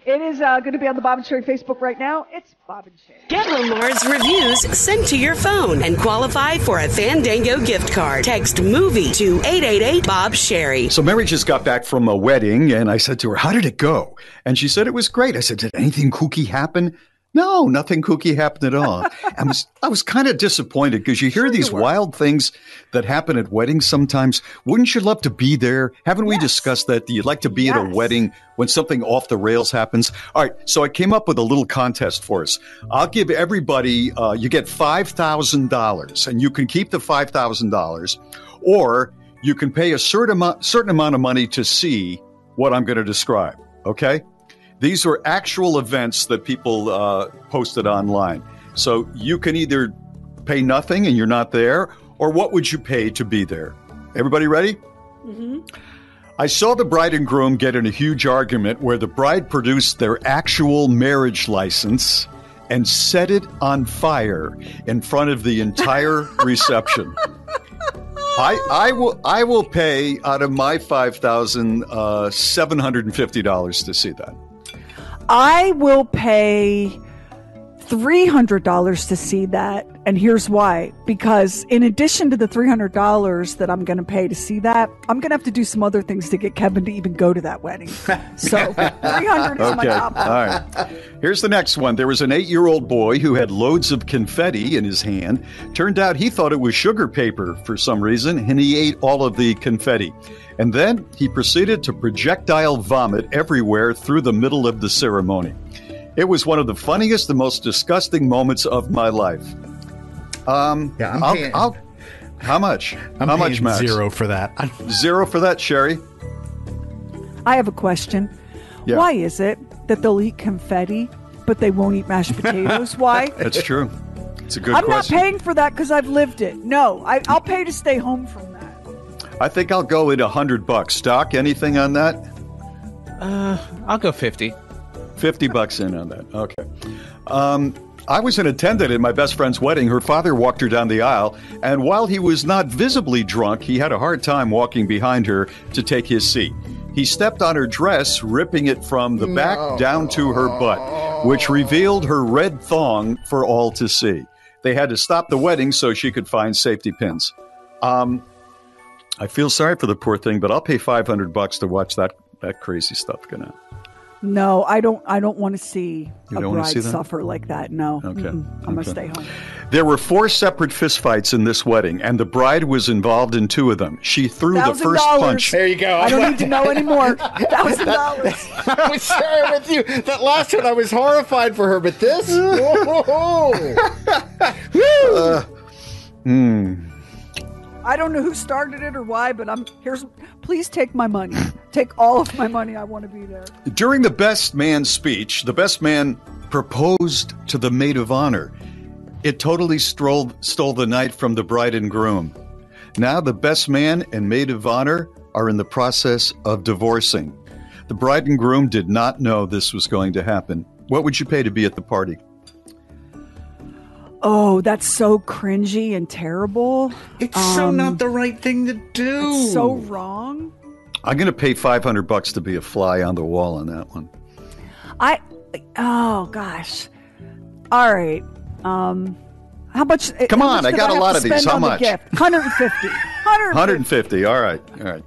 It is uh, going to be on the Bob and Sheri Facebook right now. It's Bob and Sheri. Get Lomard's reviews sent to your phone and qualify for a Fandango gift card. Text MOVIE to eight eight eight, BOB, SHERI. So Mary just got back from a wedding, and I said to her, how did it go? And she said it was great. I said, did anything kooky happen? No, nothing kooky happened at all. I was I was kind of disappointed because you hear sure these wild things that happen at weddings sometimes. Wouldn't you love to be there? Haven't yes. we discussed that? Do you like to be yes. at a wedding when something off the rails happens? All right, so I came up with a little contest for us. I'll give everybody, uh, you get five thousand dollars, and you can keep the five thousand dollars, or you can pay a certain amount, certain amount of money to see what I'm going to describe, okay? These were actual events that people uh, posted online. So you can either pay nothing and you're not there, or what would you pay to be there? Everybody ready? Mm-hmm. I saw the bride and groom get in a huge argument where the bride produced their actual marriage license and set it on fire in front of the entire reception. I, I will I will pay out of my five thousand dollars, uh, seven hundred fifty dollars to see that. I will pay three hundred dollars to see that. And here's why. Because in addition to the three hundred dollars that I'm going to pay to see that, I'm going to have to do some other things to get Kevin to even go to that wedding. So three hundred dollars is okay. my top. All right. Here's the next one. There was an eight-year-old boy who had loads of confetti in his hand. Turned out he thought it was sugar paper for some reason, and he ate all of the confetti. And then he proceeded to projectile vomit everywhere through the middle of the ceremony. It was one of the funniest and most disgusting moments of my life. Um, yeah, I'm I'll, paying, I'll, how much? I'm how much, Max? Zero for that. I'm... Zero for that, Sheri. I have a question. Yeah. Why is it that they'll eat confetti, but they won't eat mashed potatoes? Why? That's true. It's a good I'm question. I'm not paying for that because I've lived it. No, I, I'll pay to stay home from that. I think I'll go at a hundred bucks. Doc, anything on that? Uh, I'll go fifty. fifty bucks in on that. Okay. Um, I was an attendant at my best friend's wedding. Her father walked her down the aisle, and while he was not visibly drunk, he had a hard time walking behind her to take his seat. He stepped on her dress, ripping it from the back no. down to her butt, which revealed her red thong for all to see. They had to stop the wedding so she could find safety pins. Um, I feel sorry for the poor thing, but I'll pay five hundred bucks to watch that, that crazy stuff going on. No, I don't. I don't want to see a bride suffer like that. No, okay. Mm-mm. I'm okay. gonna stay home. There were four separate fistfights in this wedding, and the bride was involved in two of them. She threw the first punch. There you go. I don't need to know anymore. Thousand dollars. I was sharing with you that last one. I was horrified for her, but this. Whoa. uh, mm. I don't know who started it or why, but I'm here's. Please take my money. Take all of my money. I want to be there. During the best man speech, the best man proposed to the maid of honor. It totally strolled, stole the night from the bride and groom. Now the best man and maid of honor are in the process of divorcing. The bride and groom did not know this was going to happen. What would you pay to be at the party? Oh, that's so cringy and terrible. It's um, so not the right thing to do. It's so wrong. I'm going to pay five hundred bucks to be a fly on the wall on that one. I, oh gosh. All right. Um, how much? Come how on. Much I got I a lot of these. How much? The one hundred fifty. one hundred fifty. one hundred fifty. All right. All right.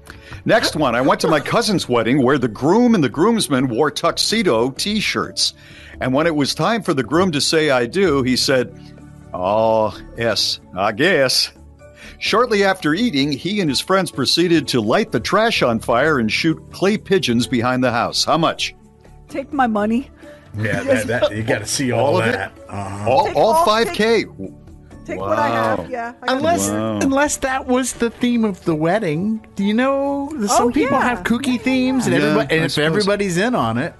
Next one. I went to my cousin's wedding where the groom and the groomsmen wore tuxedo t-shirts. And when it was time for the groom to say, I do, he said, oh, yes, I guess. Shortly after eating, he and his friends proceeded to light the trash on fire and shoot clay pigeons behind the house. How much? Take my money. Yeah, that, that, you got to see all, all of that. It? Uh-huh. All, all, all five K. Take, take wow. what I have, yeah. I unless wow. unless that was the theme of the wedding. Do you know, some oh, people yeah. have kooky yeah, themes, yeah. and, everybody, yeah, and if everybody's in on it.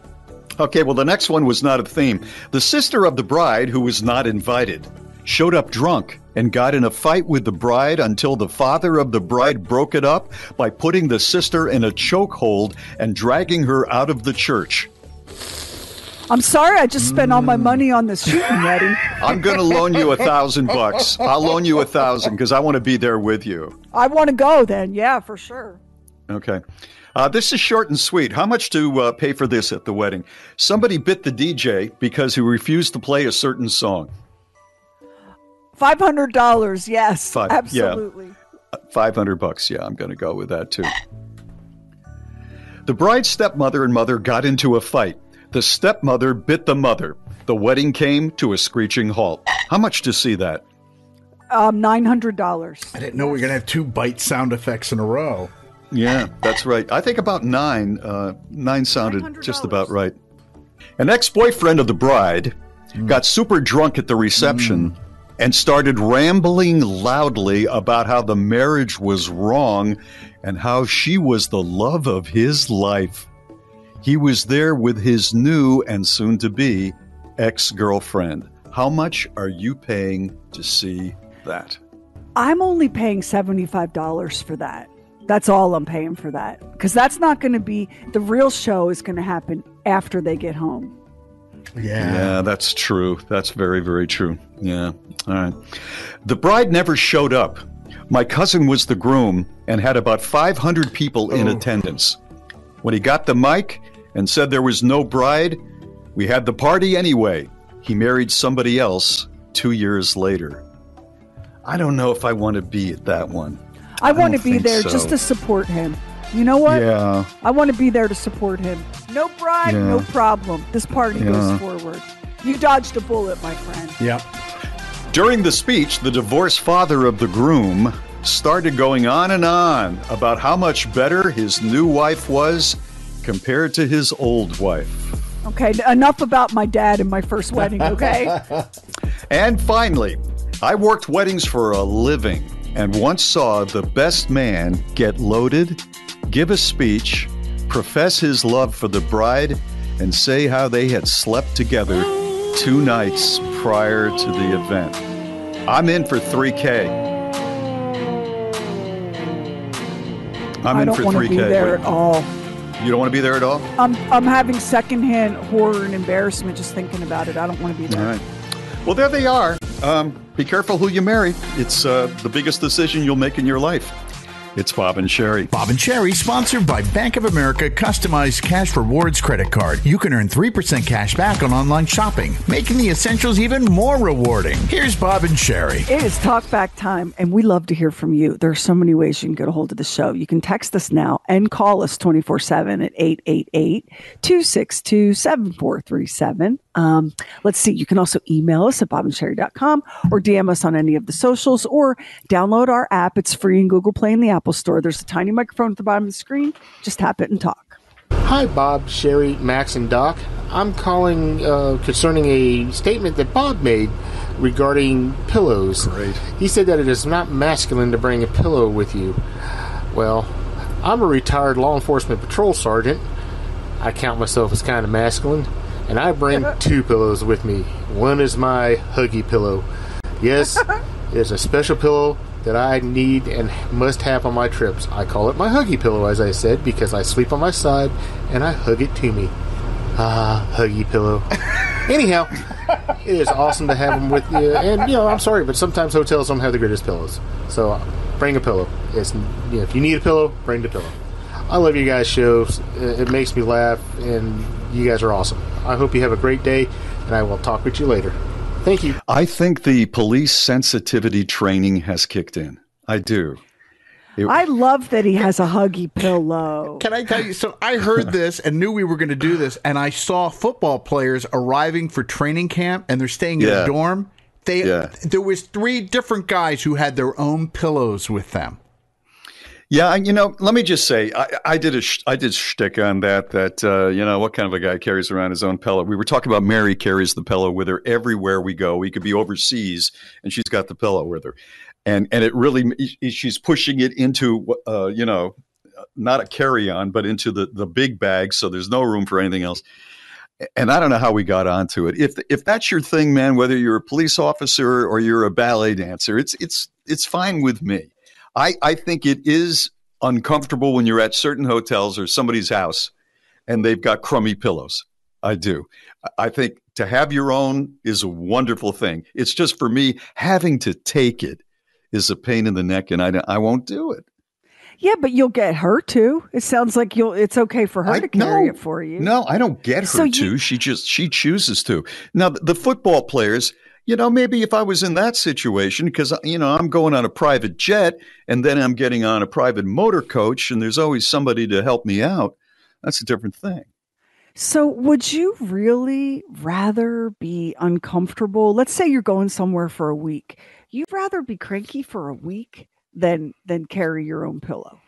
Okay, well, the next one was not a theme. The sister of the bride, who was not invited, showed up drunk and got in a fight with the bride until the father of the bride broke it up by putting the sister in a chokehold and dragging her out of the church. I'm sorry, I just spent mm. all my money on this shooting wedding. I'm going to loan you a thousand bucks. I'll loan you a thousand because I want to be there with you. I want to go then. Yeah, for sure. Okay. Uh, this is short and sweet. How much to uh, pay for this at the wedding? Somebody bit the D J because he refused to play a certain song. five hundred dollars, yes, Five, absolutely. Yeah. five hundred bucks, yeah, I'm going to go with that too. The bride's stepmother and mother got into a fight. The stepmother bit the mother. The wedding came to a screeching halt. How much to see that? Um, nine hundred dollars. I didn't know we were going to have two bite sound effects in a row. Yeah, that's right. I think about nine. Uh, nine sounded nine hundred dollars. Just about right. An ex-boyfriend of the bride mm. got super drunk at the reception mm. and started rambling loudly about how the marriage was wrong and how she was the love of his life. He was there with his new and soon-to-be ex-girlfriend. How much are you paying to see that? I'm only paying seventy-five dollars for that. That's all I'm paying for that. Because that's not going to be, the real show is going to happen after they get home. Yeah. Yeah, that's true. That's very, very true. Yeah. All right. The bride never showed up. My cousin was the groom and had about five hundred people oh. in attendance. When he got the mic and said there was no bride, we had the party anyway. He married somebody else two years later. I don't know if I want to be at that one. I, I want to be there so. just to support him. You know what? Yeah. I want to be there to support him. No bride, yeah. no problem. This party yeah. goes forward. You dodged a bullet, my friend. Yep. During the speech, the divorced father of the groom started going on and on about how much better his new wife was compared to his old wife. Okay, enough about my dad and my first wedding, okay? And finally, I worked weddings for a living. And once saw the best man get loaded, give a speech, profess his love for the bride, and say how they had slept together two nights prior to the event. I'm in for three K. I'm in for three K. I don't want to be there at all. You don't want to be there at all? I'm, I'm having secondhand horror and embarrassment just thinking about it. I don't want to be there. All right. Well, there they are. Um, be careful who you marry. It's uh, the biggest decision you'll make in your life. It's Bob and Sheri. Bob and Sheri, sponsored by Bank of America Customized Cash Rewards Credit Card. You can earn three percent cash back on online shopping, making the essentials even more rewarding. Here's Bob and Sheri. It is talk back time, and we love to hear from you. There are so many ways you can get a hold of the show. You can text us now and call us twenty-four seven at eight eight eight, two six two, seven four three seven. Um, let's see. You can also email us at bob and sheri dot com or D M us on any of the socials or download our app. It's free in Google Play and the Apple Store. There's a tiny microphone at the bottom of the screen. Just tap it and talk. Hi, Bob, Sheri, Max, and Doc. I'm calling uh, concerning a statement that Bob made regarding pillows. Great. He said that it is not masculine to bring a pillow with you. Well, I'm a retired law enforcement patrol sergeant. I count myself as kind of masculine. And I bring two pillows with me. One is my Huggy pillow. Yes, it's a special pillow that I need and must have on my trips. I call it my Huggy pillow, as I said, because I sleep on my side and I hug it to me. Ah, Huggy pillow. Anyhow, it is awesome to have them with you. And, you know, I'm sorry, but sometimes hotels don't have the greatest pillows. So uh, bring a pillow. It's, you know, if you need a pillow, bring the pillow. I love you guys' shows. It makes me laugh, and you guys are awesome. I hope you have a great day, and I will talk with you later. Thank you. I think the police sensitivity training has kicked in. I do. It, I love that he has a Huggy pillow. Can I tell you? So I heard this and knew we were going to do this, and I saw football players arriving for training camp, and they're staying yeah. in a dorm. They yeah. There was three different guys who had their own pillows with them. Yeah, you know, let me just say, I, I did a sh- I did shtick on that, that, uh, you know, what kind of a guy carries around his own pillow? We were talking about Mary carries the pillow with her everywhere we go. We could be overseas and she's got the pillow with her. And and it really, she's pushing it into, uh, you know, not a carry-on, but into the, the big bag. So there's no room for anything else. And I don't know how we got onto it. If if that's your thing, man, whether you're a police officer or you're a ballet dancer, it's it's it's fine with me. I, I think it is uncomfortable when you're at certain hotels or somebody's house and they've got crummy pillows. I do. I think to have your own is a wonderful thing. It's just for me, having to take it is a pain in the neck, and I, I won't do it. Yeah, but you'll get her to. It sounds like you'll. It's okay for her I, to carry no, it for you. No, I don't get her so to. You, she just she chooses to. Now, the football players, you know, maybe if I was in that situation, because, you know, I'm going on a private jet and then I'm getting on a private motor coach and there's always somebody to help me out. That's a different thing. So would you really rather be uncomfortable? Let's say you're going somewhere for a week. You'd rather be cranky for a week than than carry your own pillow.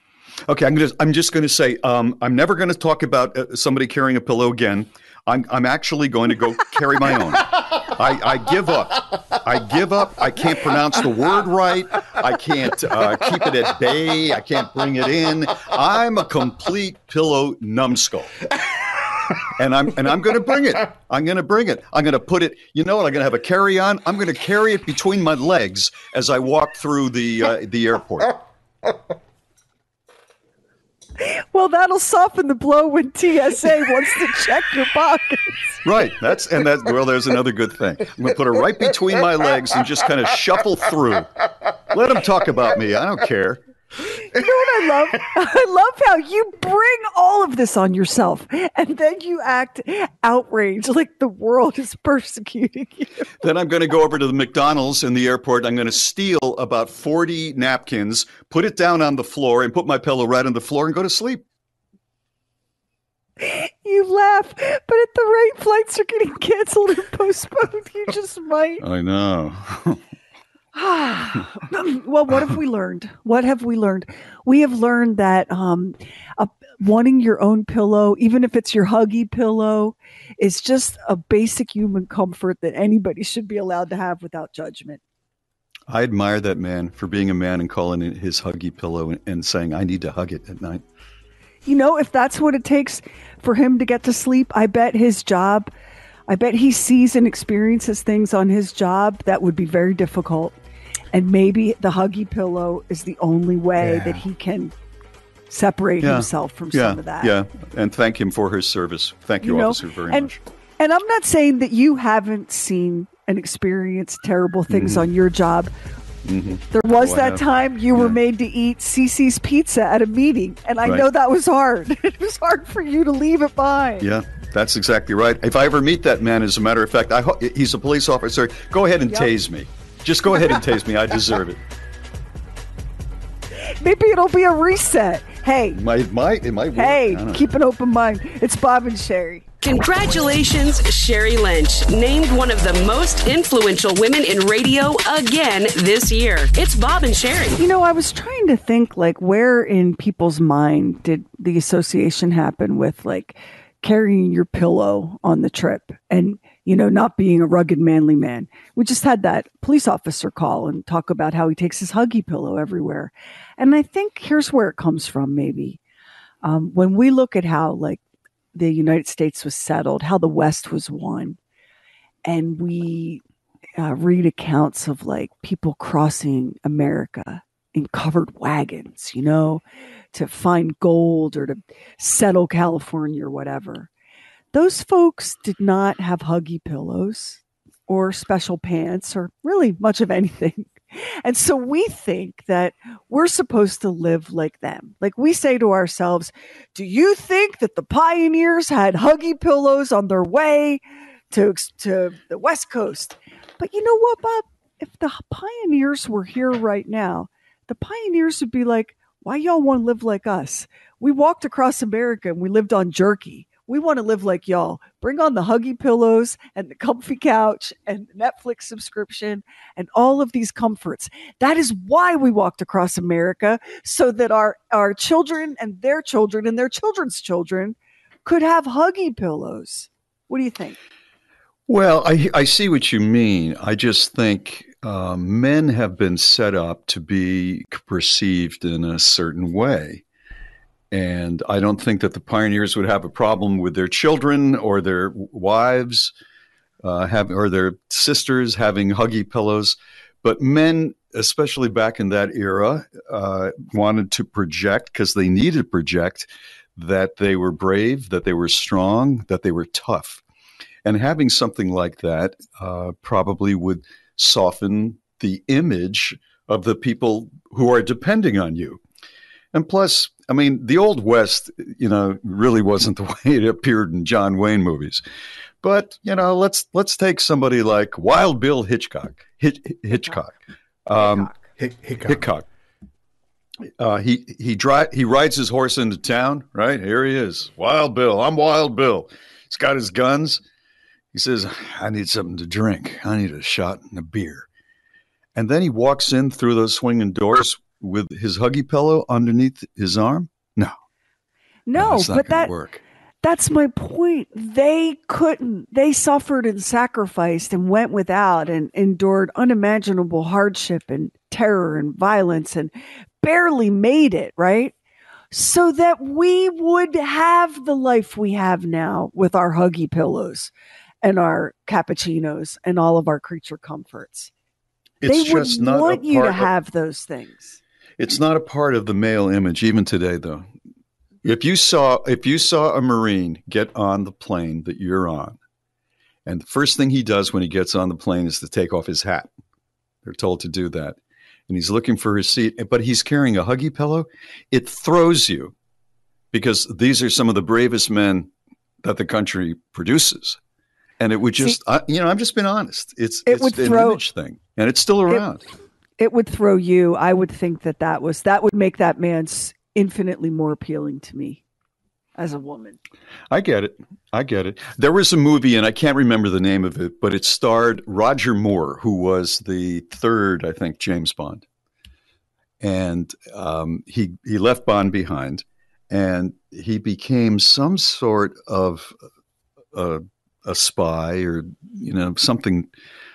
Okay, I'm just I'm just going to say um, I'm never going to talk about uh, somebody carrying a pillow again. I'm I'm actually going to go carry my own. I, I give up. I give up. I can't pronounce the word right. I can't uh, keep it at bay. I can't bring it in. I'm a complete pillow numbskull. And I'm and I'm going to bring it. I'm going to bring it. I'm going to put it. You know what? I'm going to have a carry-on. I'm going to carry it between my legs as I walk through the uh, the airport. Well, that'll soften the blow when T S A wants to check your pockets. Right. That's and that. Well, there's another good thing. I'm going to put it right between my legs and just kind of shuffle through. Let them talk about me. I don't care. You know what I love? I love how you bring all of this on yourself and then you act outraged like the world is persecuting you. Then I'm going to go over to the McDonald's in the airport. I'm going to steal about forty napkins, put it down on the floor, and put my pillow right on the floor and go to sleep. You laugh, but at the rate flights are getting canceled and postponed, you just might. I know. Well, what have we learned? What have we learned? We have learned that um, uh, wanting your own pillow, even if it's your huggy pillow, is just a basic human comfort that anybody should be allowed to have without judgment. I admire that man for being a man and calling it his huggy pillow and, and saying, I need to hug it at night. You know, if that's what it takes for him to get to sleep, I bet his job, I bet he sees and experiences things on his job that would be very difficult. And maybe the huggy pillow is the only way yeah. that he can separate yeah. himself from yeah. some of that. Yeah, and thank him for his service. Thank you, you know, officer, very and, much. And I'm not saying that you haven't seen and experienced terrible things mm-hmm. on your job. Mm-hmm. There was oh, that time you yeah. were made to eat Cece's pizza at a meeting, and I right. know that was hard. It was hard for you to leave it behind. Yeah. That's exactly right. If I ever meet that man, as a matter of fact, I ho- he's a police officer. Go ahead and yep. tase me. Just go ahead and tase me. I deserve it. Maybe it'll be a reset. Hey. It might. It might, it might work. Hey, keep know. an open mind. It's Bob and Sheri. Congratulations, Sheri Lynch, named one of the most influential women in radio again this year. It's Bob and Sheri. You know, I was trying to think, like, where in people's mind did the association happen with, like, carrying your pillow on the trip and, you know, not being a rugged, manly man. We just had that police officer call and talk about how he takes his huggy pillow everywhere. And I think here's where it comes from, maybe. Um, when we look at how, like, the United States was settled, how the West was won, and we uh, read accounts of, like, people crossing America in covered wagons, you know, to find gold or to settle California or whatever. Those folks did not have huggy pillows or special pants or really much of anything. And so we think that we're supposed to live like them. Like we say to ourselves, do you think that the pioneers had huggy pillows on their way to, to the West Coast? But you know what, Bob? If the pioneers were here right now, the pioneers would be like, why y'all want to live like us? We walked across America and we lived on jerky. We want to live like y'all. Bring on the huggy pillows and the comfy couch and the Netflix subscription and all of these comforts. That is why we walked across America, so that our, our children and their children and their children's children could have huggy pillows. What do you think? Well, I, I see what you mean. I just think uh, men have been set up to be perceived in a certain way. And I don't think that the pioneers would have a problem with their children or their wives uh, have, or their sisters having huggy pillows. But men, especially back in that era, uh, wanted to project, because they needed to project, that they were brave, that they were strong, that they were tough. And having something like that uh, probably would soften the image of the people who are depending on you. And plus, I mean, the Old West, you know, really wasn't the way it appeared in John Wayne movies. But, you know, let's let's take somebody like Wild Bill Hitchcock. Hitch, Hitchcock. Um, Hitchcock. Hitchcock. Hitchcock. Uh, he he dri- he rides his horse into town, right? Here he is. Wild Bill. I'm Wild Bill. He's got his guns. He says, I need something to drink. I need a shot and a beer. And then he walks in through those swinging doors with his huggy pillow underneath his arm? No. No, no, it's not, but that work. That's my point. They couldn't. They suffered and sacrificed and went without and endured unimaginable hardship and terror and violence and barely made it, right? So that we would have the life we have now with our huggy pillows and our cappuccinos and all of our creature comforts. It's they just would not want you to of, have those things. It's not a part of the male image, even today, though. If you saw if you saw a Marine get on the plane that you're on, and the first thing he does when he gets on the plane is to take off his hat. They're told to do that. And he's looking for his seat, but he's carrying a huggy pillow. It throws you, because these are some of the bravest men that the country produces. And it would just, See, I, you know, I've just been honest. It's, it it's would an throw, image thing, and it's still around. It, it would throw you. I would think that that was, that would make that man infinitely more appealing to me as a woman. I get it. I get it. There was a movie, and I can't remember the name of it, but it starred Roger Moore, who was the third, I think, James Bond. And um, he he left Bond behind, and he became some sort of uh, a spy, or, you know, something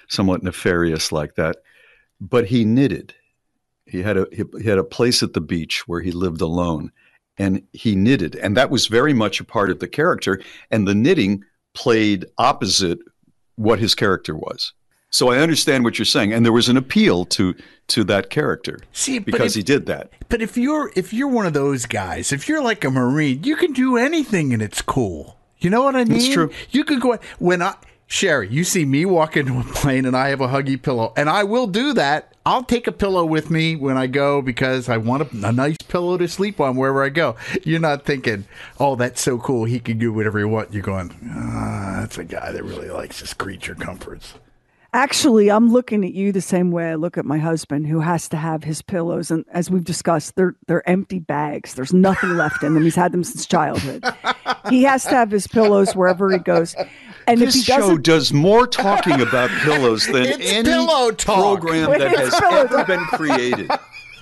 somewhat nefarious like that. But he knitted. He had a he, he had a place at the beach where he lived alone, and he knitted. And that was very much a part of the character, and the knitting played opposite what his character was. So I understand what you're saying, and there was an appeal to to that character. See, because if, he did that. But if you're if you're one of those guys, if you're like a Marine, you can do anything and it's cool. You know what I mean? It's true. You could go when I Sheri, you see me walk into a plane and I have a huggy pillow, and I will do that. I'll take a pillow with me when I go, because I want a, a nice pillow to sleep on wherever I go. You're not thinking, oh, that's so cool, he can do whatever he wants. You're going, ah, oh, that's a guy that really likes his creature comforts. Actually, I'm looking at you the same way I look at my husband, who has to have his pillows. And as we've discussed, they're, they're empty bags. There's nothing left in them. He's had them since childhood. He has to have his pillows wherever he goes. And this if he show does more talking about pillows than it's any pillow talk. program when that has ever been created.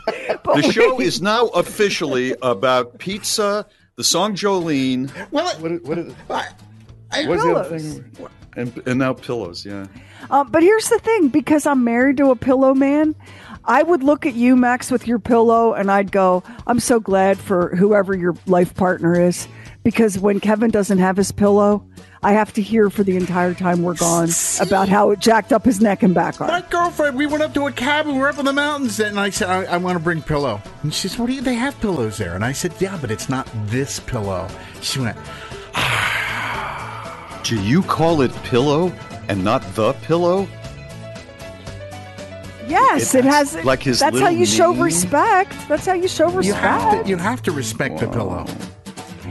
The wait. show is now officially about pizza, the song Jolene. Well, it, what is, what is, I, I, what is the other thing? And, and now pillows, yeah. Um, but here's the thing, because I'm married to a pillow man, I would look at you, Max, with your pillow, and I'd go, I'm so glad for whoever your life partner is, because when Kevin doesn't have his pillow, I have to hear for the entire time we're gone about how it jacked up his neck and back arm. My girlfriend, we went up to a cabin, we were up in the mountains, and I said, I, I want to bring pillow. And she says, what do you, they have pillows there? And I said, yeah, but it's not this pillow. She went, ah. Do you call it pillow and not the pillow? Yes, it, it has. Like his that's how you name. show respect. That's how you show respect. You have to, you have to respect Whoa. the pillow.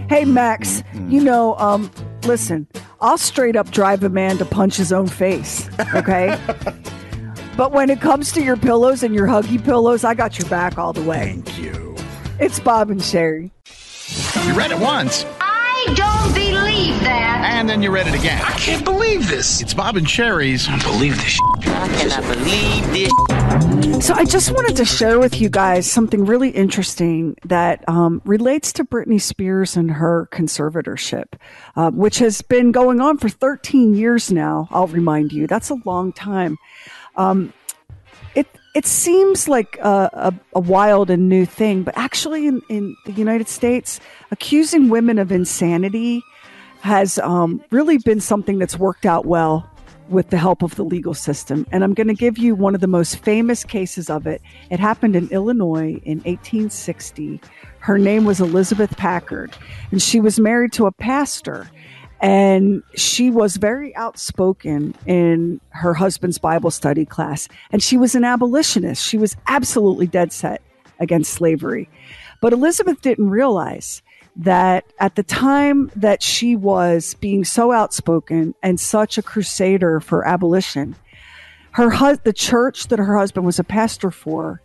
Hey, Max, mm-hmm. you know, um, listen, I'll straight up drive a man to punch his own face, okay? But when it comes to your pillows and your huggy pillows, I got your back all the way. Thank you. It's Bob and Sheri. You read it once. I don't believe believe that. And then you read it again. I can't believe this. It's Bob and Sheri's. I believe this. I cannot believe this. So I just wanted to share with you guys something really interesting that um, relates to Britney Spears and her conservatorship, uh, which has been going on for thirteen years now. I'll remind you, that's a long time. Um, it it seems like a, a, a wild and new thing, but actually in, in the United States, accusing women of insanity has um, really been something that's worked out well with the help of the legal system. And I'm going to give you one of the most famous cases of it. It happened in Illinois in eighteen sixty. Her name was Elizabeth Packard, and she was married to a pastor. And she was very outspoken in her husband's Bible study class. And she was an abolitionist. She was absolutely dead set against slavery. But Elizabeth didn't realize that at the time that she was being so outspoken and such a crusader for abolition, her hus- the church that her husband was a pastor for,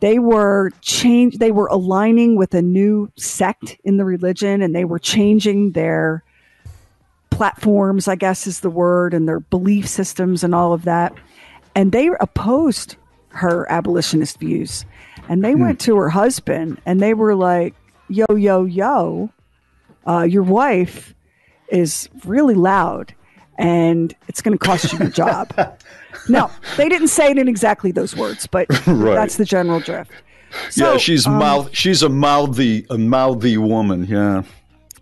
they were change- they were aligning with a new sect in the religion, and they were changing their platforms, I guess is the word, and their belief systems and all of that. And they opposed her abolitionist views. And they mm. went to her husband and they were like, yo, yo, yo, uh, your wife is really loud and it's going to cost you your job. No, they didn't say it in exactly those words, but right. That's the general drift. So, yeah, she's um, mouth. She's a mouthy, a mouthy woman. Yeah.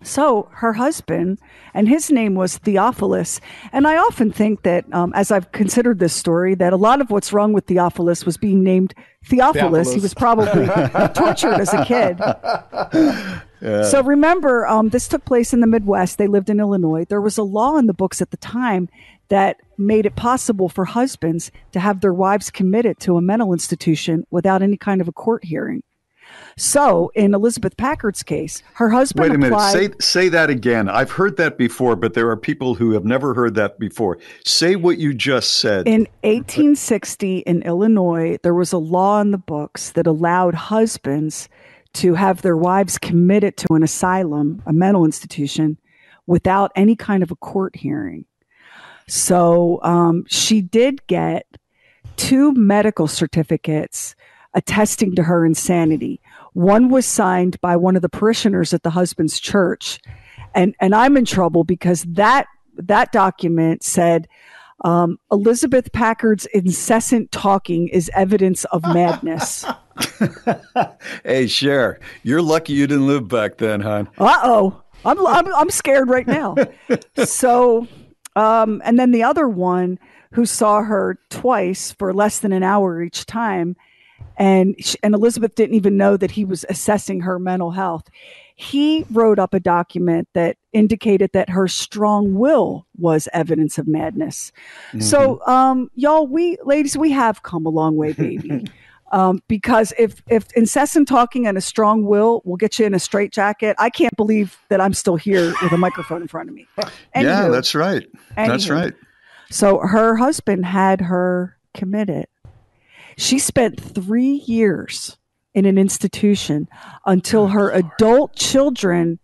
So her husband, and his name was Theophilus. And I often think that um, as I've considered this story, that a lot of what's wrong with Theophilus was being named Theophilus. Theophilus. He was probably tortured as a kid. Yeah. So remember, um, this took place in the Midwest. They lived in Illinois. There was a law in the books at the time that made it possible for husbands to have their wives committed to a mental institution without any kind of a court hearing. So in Elizabeth Packard's case, her husband Wait a minute. Applied, say, say that again. I've heard that before, but there are people who have never heard that before. Say what you just said. In eighteen sixty in Illinois, there was a law in the books that allowed husbands to have their wives committed to an asylum, a mental institution, without any kind of a court hearing. So um, she did get two medical certificates attesting to her insanity. One was signed by one of the parishioners at the husband's church. And and I'm in trouble because that that document said, um, Elizabeth Packard's incessant talking is evidence of madness. Hey, Cher, you're lucky you didn't live back then, hon. Uh-oh. I'm, I'm, I'm scared right now. So, um, and then the other one who saw her twice for less than an hour each time, And she, and Elizabeth didn't even know that he was assessing her mental health. He wrote up a document that indicated that her strong will was evidence of madness. Mm-hmm. So, um, y'all, we ladies, we have come a long way, baby. um, because if, if incessant talking and a strong will will get you in a straitjacket, I can't believe that I'm still here with a microphone in front of me. Anywho, yeah, that's right. Anywho. That's right. So her husband had her committed. She spent three years in an institution until her adult children,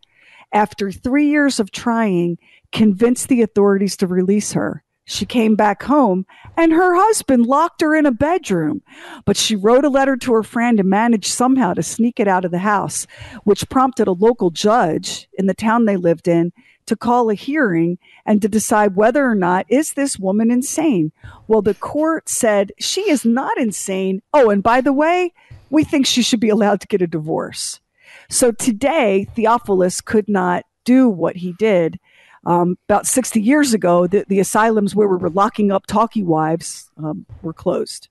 after three years of trying, convinced the authorities to release her. She came back home and her husband locked her in a bedroom, but she wrote a letter to her friend and managed somehow to sneak it out of the house, which prompted a local judge in the town they lived in to call a hearing and to decide whether or not, is this woman insane? Well, the court said she is not insane. Oh, and by the way, we think she should be allowed to get a divorce. So today, Theophilus could not do what he did. Um, about sixty years ago, the, the asylums where we were locking up talkie wives um, were closed.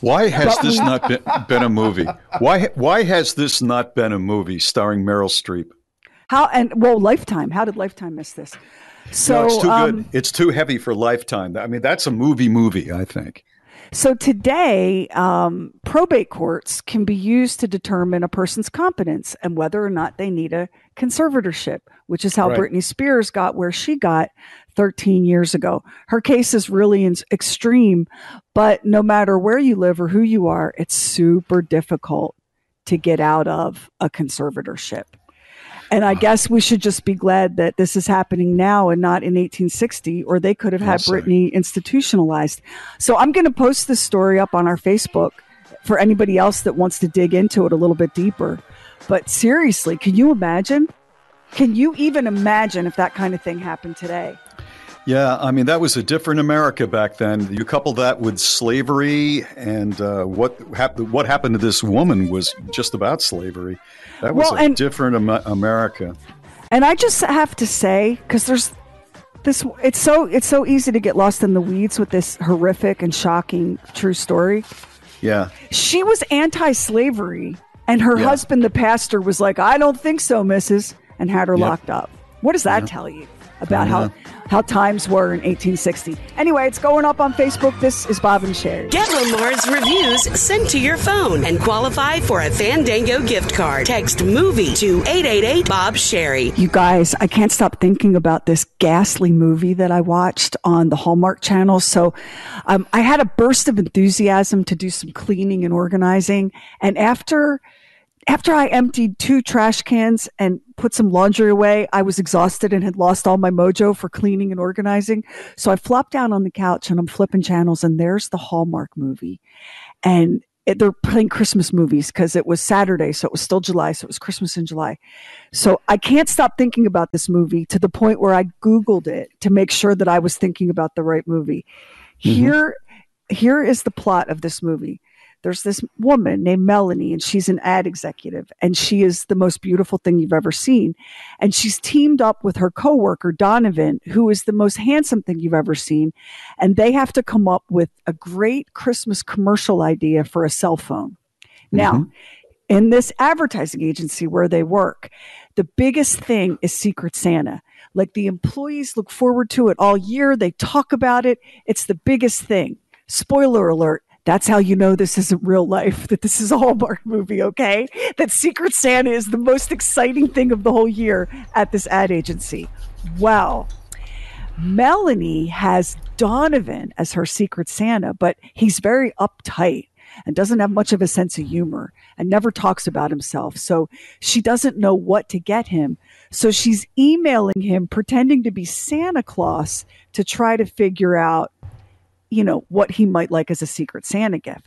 Why has this not been, been a movie? Why, why has this not been a movie starring Meryl Streep? How and well, Lifetime. How did Lifetime miss this? So no, it's too um, good. It's too heavy for Lifetime. I mean, that's a movie movie, I think. So today, um, probate courts can be used to determine a person's competence and whether or not they need a conservatorship, which is how right. Britney Spears got where she got thirteen years ago. Her case is really in- extreme, but no matter where you live or who you are, it's super difficult to get out of a conservatorship. And I guess we should just be glad that this is happening now and not in eighteen sixty, or they could have had also. Brittany institutionalized. So I'm going to post this story up on our Facebook for anybody else that wants to dig into it a little bit deeper. But seriously, can you imagine? Can you even imagine if that kind of thing happened today? Yeah, I mean, that was a different America back then. You couple that with slavery and uh, what, hap- what happened to this woman was just about slavery. That was well, and, a different Am- America. And I just have to say, because there's this, it's so it's so easy to get lost in the weeds with this horrific and shocking true story. Yeah. She was anti-slavery, and her yeah. husband, the pastor, was like, I don't think so, missus, and had her yep. locked up. What does that yeah. tell you about uh-huh. how, how times were in eighteen sixty? Anyway, it's going up on Facebook. This is Bob and Sheri. Get Lord's reviews sent to your phone and qualify for a Fandango gift card. Text MOVIE to eight eight eight, B O B, S H E R I. You guys, I can't stop thinking about this ghastly movie that I watched on the Hallmark Channel. So um, I had a burst of enthusiasm to do some cleaning and organizing. And after... After I emptied two trash cans and put some laundry away, I was exhausted and had lost all my mojo for cleaning and organizing. So I flopped down on the couch and I'm flipping channels, and there's the Hallmark movie. And it, they're playing Christmas movies because it was Saturday, so it was still July, so it was Christmas in July. So I can't stop thinking about this movie to the point where I Googled it to make sure that I was thinking about the right movie. Mm-hmm. Here, here is the plot of this movie. There's this woman named Melanie, and she's an ad executive, and she is the most beautiful thing you've ever seen. And she's teamed up with her coworker, Donovan, who is the most handsome thing you've ever seen. And they have to come up with a great Christmas commercial idea for a cell phone. Mm-hmm. Now, in this advertising agency where they work, the biggest thing is Secret Santa. Like, the employees look forward to it all year. They talk about it. It's the biggest thing. Spoiler alert. That's how you know this isn't real life, that this is a Hallmark movie, okay? That Secret Santa is the most exciting thing of the whole year at this ad agency. Wow. Melanie has Donovan as her Secret Santa, but he's very uptight and doesn't have much of a sense of humor and never talks about himself. So she doesn't know what to get him. So she's emailing him, pretending to be Santa Claus, to try to figure out, you know, what he might like as a Secret Santa gift.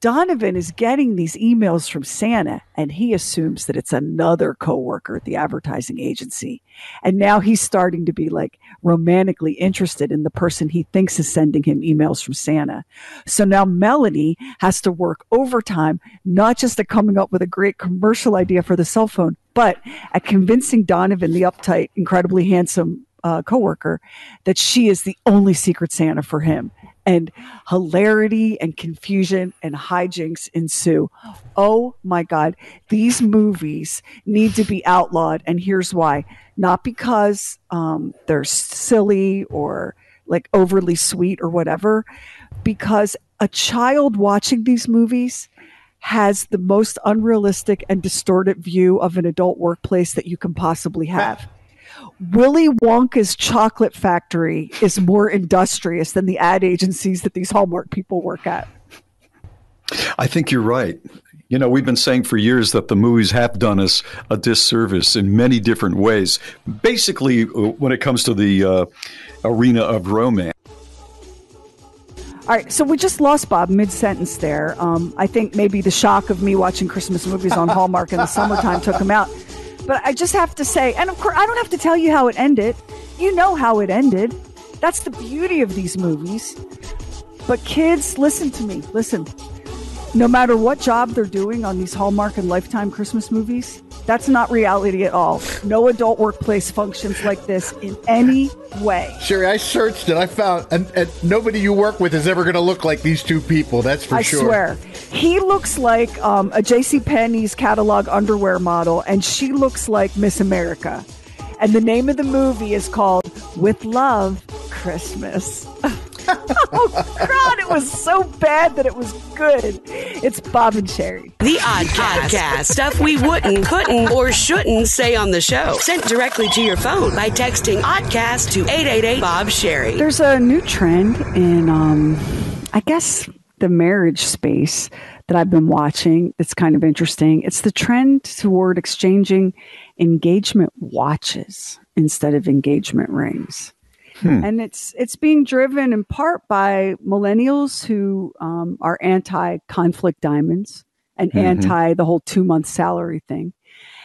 Donovan is getting these emails from Santa, and he assumes that it's another coworker at the advertising agency. And now he's starting to be like romantically interested in the person he thinks is sending him emails from Santa. So now Melanie has to work overtime, not just at coming up with a great commercial idea for the cell phone, but at convincing Donovan, the uptight, incredibly handsome uh, coworker, that she is the only Secret Santa for him. And hilarity and confusion and hijinks ensue. Oh my God. These movies need to be outlawed. And here's why. Not because um, they're silly or like overly sweet or whatever, because a child watching these movies has the most unrealistic and distorted view of an adult workplace that you can possibly have. Willy Wonka's chocolate factory is more industrious than the ad agencies that these Hallmark people work at. I think you're right. You know, we've been saying for years that the movies have done us a disservice in many different ways. Basically, when it comes to the uh, arena of romance. All right, so we just lost Bob mid-sentence there. Um, I think maybe the shock of me watching Christmas movies on Hallmark in the summertime took him out. But I just have to say, and of course, I don't have to tell you how it ended. You know how it ended. That's the beauty of these movies. But kids, listen to me. Listen. No matter what job they're doing on these Hallmark and Lifetime Christmas movies, that's not reality at all. No adult workplace functions like this in any way. Sheri, I searched it. I found and, and nobody you work with is ever going to look like these two people. That's for I sure. I swear. He looks like um, a JCPenney's catalog underwear model, and she looks like Miss America. And the name of the movie is called With Love, Christmas. Oh, God, it was so bad that it was good. It's Bob and Sheri. The Oddcast. Stuff we wouldn't, couldn't, or shouldn't say on the show. Sent directly to your phone by texting Oddcast to eight eight eight, B O B, S H E R I. There's a new trend in, um, I guess, the marriage space that I've been watching that's kind of interesting. It's the trend toward exchanging engagement watches instead of engagement rings. Hmm. And it's it's being driven in part by millennials who um, are anti-conflict diamonds and mm-hmm. anti the whole two-month salary thing.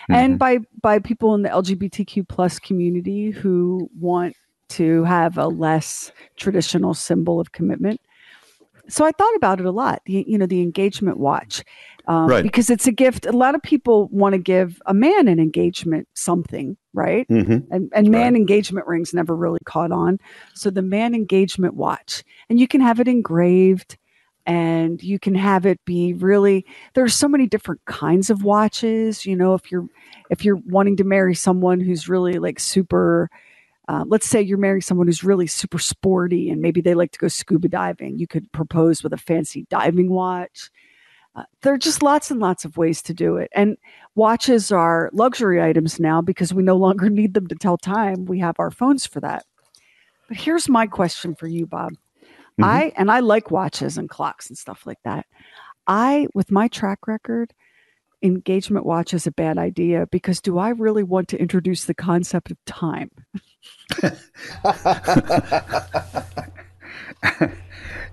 Mm-hmm. And by, by people in the L G B T Q plus community who want to have a less traditional symbol of commitment. So I thought about it a lot, the, you know, the engagement watch, um, right. because it's a gift. A lot of people want to give a man an engagement something, right? Mm-hmm. And, and man right. engagement rings never really caught on. So the man engagement watch, and you can have it engraved. And you can have it be really, there are so many different kinds of watches. You know, if you're, if you're wanting to marry someone who's really like super, uh, let's say you're marrying someone who's really super sporty and maybe they like to go scuba diving. You could propose with a fancy diving watch. Uh, there are just lots and lots of ways to do it. And watches are luxury items now because we no longer need them to tell time. We have our phones for that. But here's my question for you, Bob. Mm-hmm. I and I like watches and clocks and stuff like that. I, with my track record, engagement watch is a bad idea because do I really want to introduce the concept of time?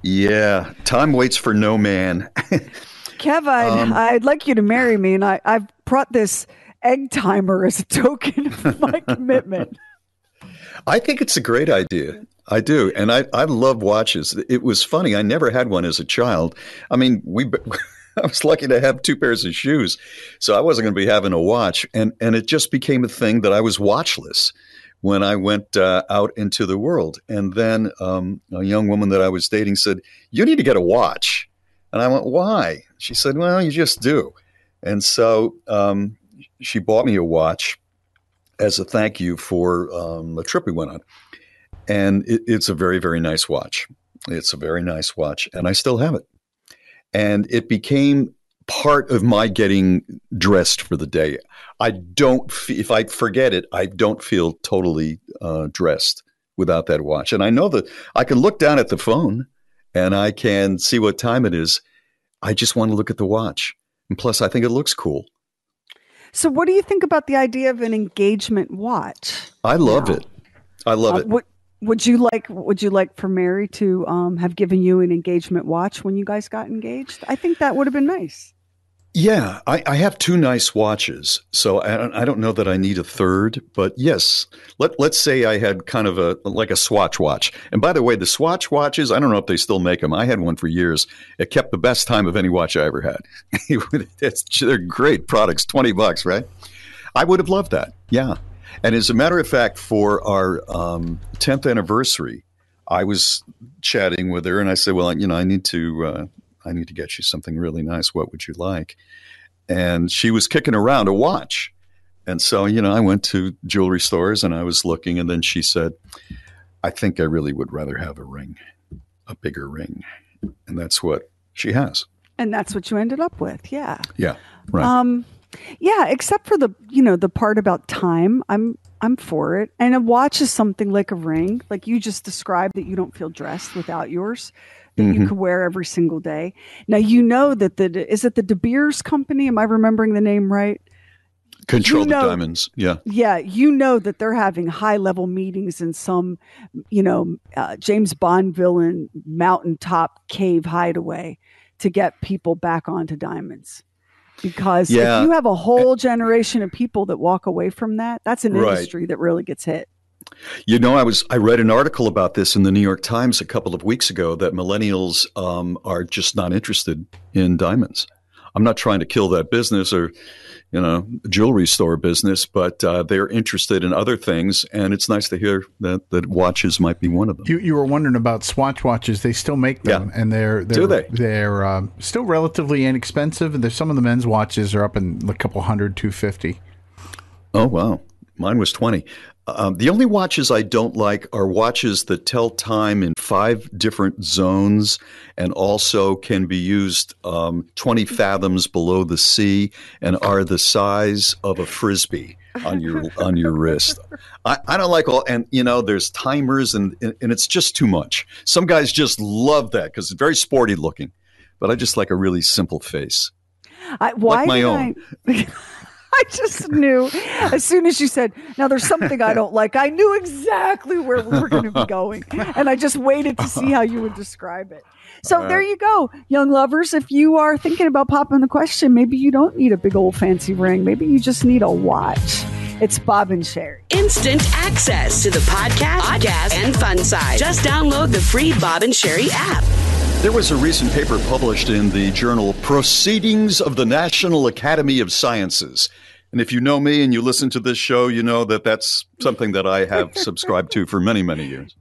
Yeah, time waits for no man. Kev, I'd, um, I'd like you to marry me, and I, I've brought this egg timer as a token of my commitment. I think it's a great idea. I do. And I, I love watches. It was funny. I never had one as a child. I mean, we I was lucky to have two pairs of shoes, so I wasn't going to be having a watch. And and it just became a thing that I was watchless when I went uh, out into the world. And then um, a young woman that I was dating said, you need to get a watch. And I went, why? She said, well, you just do. And so um, she bought me a watch as a thank you for um, a trip we went on. And it, it's a very, very nice watch. It's a very nice watch. And I still have it. And it became part of my getting dressed for the day. I don't, f- if I forget it, I don't feel totally uh, dressed without that watch. And I know that I can look down at the phone and I can see what time it is. I just want to look at the watch. And plus, I think it looks cool. So what do you think about the idea of an engagement watch? I love now? it. I love uh, it. What- Would you like? Would you like for Mary to um, have given you an engagement watch when you guys got engaged? I think that would have been nice. Yeah, I, I have two nice watches, so I don't, I don't know that I need a third. But yes, let let's say I had kind of a like a Swatch watch. And by the way, the Swatch watches, I don't know if they still make them. I had one for years. It kept the best time of any watch I ever had. They're great products. Twenty bucks, right? I would have loved that. Yeah. And as a matter of fact, for our um, tenth anniversary, I was chatting with her, and I said, "Well, you know, I need to, uh, I need to get you something really nice. What would you like?" And she was kicking around a watch, and so you know, I went to jewelry stores and I was looking, and then she said, "I think I really would rather have a ring, a bigger ring," and that's what she has. And that's what you ended up with, yeah. Yeah, right. Um, Yeah, except for the, you know, the part about time, I'm I'm for it. And a watch is something like a ring, like you just described, that you don't feel dressed without yours, that mm-hmm. you could wear every single day. Now, you know that the, is it the De Beers company? Am I remembering the name right? Control you know, the Diamonds, yeah. Yeah, you know that they're having high-level meetings in some, you know, uh, James Bond villain mountaintop cave hideaway to get people back onto diamonds. Because yeah. if you have a whole generation of people that walk away from that, that's an right. industry that really gets hit. You know, I was I read an article about this in the New York Times a couple of weeks ago that millennials um, are just not interested in diamonds. I'm not trying to kill that business or, you know, jewelry store business, but uh, they're interested in other things. And it's nice to hear that, that watches might be one of them. You, you were wondering about Swatch watches. They still make them. Yeah. And they're, they're, Do they? they're um, still relatively inexpensive. And there's some of the men's watches are up in a couple hundred, two fifty. Oh, wow. Mine was twenty. Um, the only watches I don't like are watches that tell time in five different zones and also can be used um, twenty fathoms below the sea and are the size of a Frisbee on your on your wrist. I, I don't like all, and you know, there's timers and, and, and it's just too much. Some guys just love that because it's very sporty looking. but I just like a really simple face. I, why like my own. I, I just knew as soon as you said, now there's something I don't like, I knew exactly where we were going to be going. And I just waited to see how you would describe it. So right. There you go, young lovers. If you are thinking about popping the question, maybe you don't need a big old fancy ring. Maybe you just need a watch. It's Bob and Sheri. Instant access to the podcast, podcast and fun side. Just download the free Bob and Sheri app. There was a recent paper published in the journal Proceedings of the National Academy of Sciences. And if you know me and you listen to this show, you know that that's something that I have subscribed to for many, many years.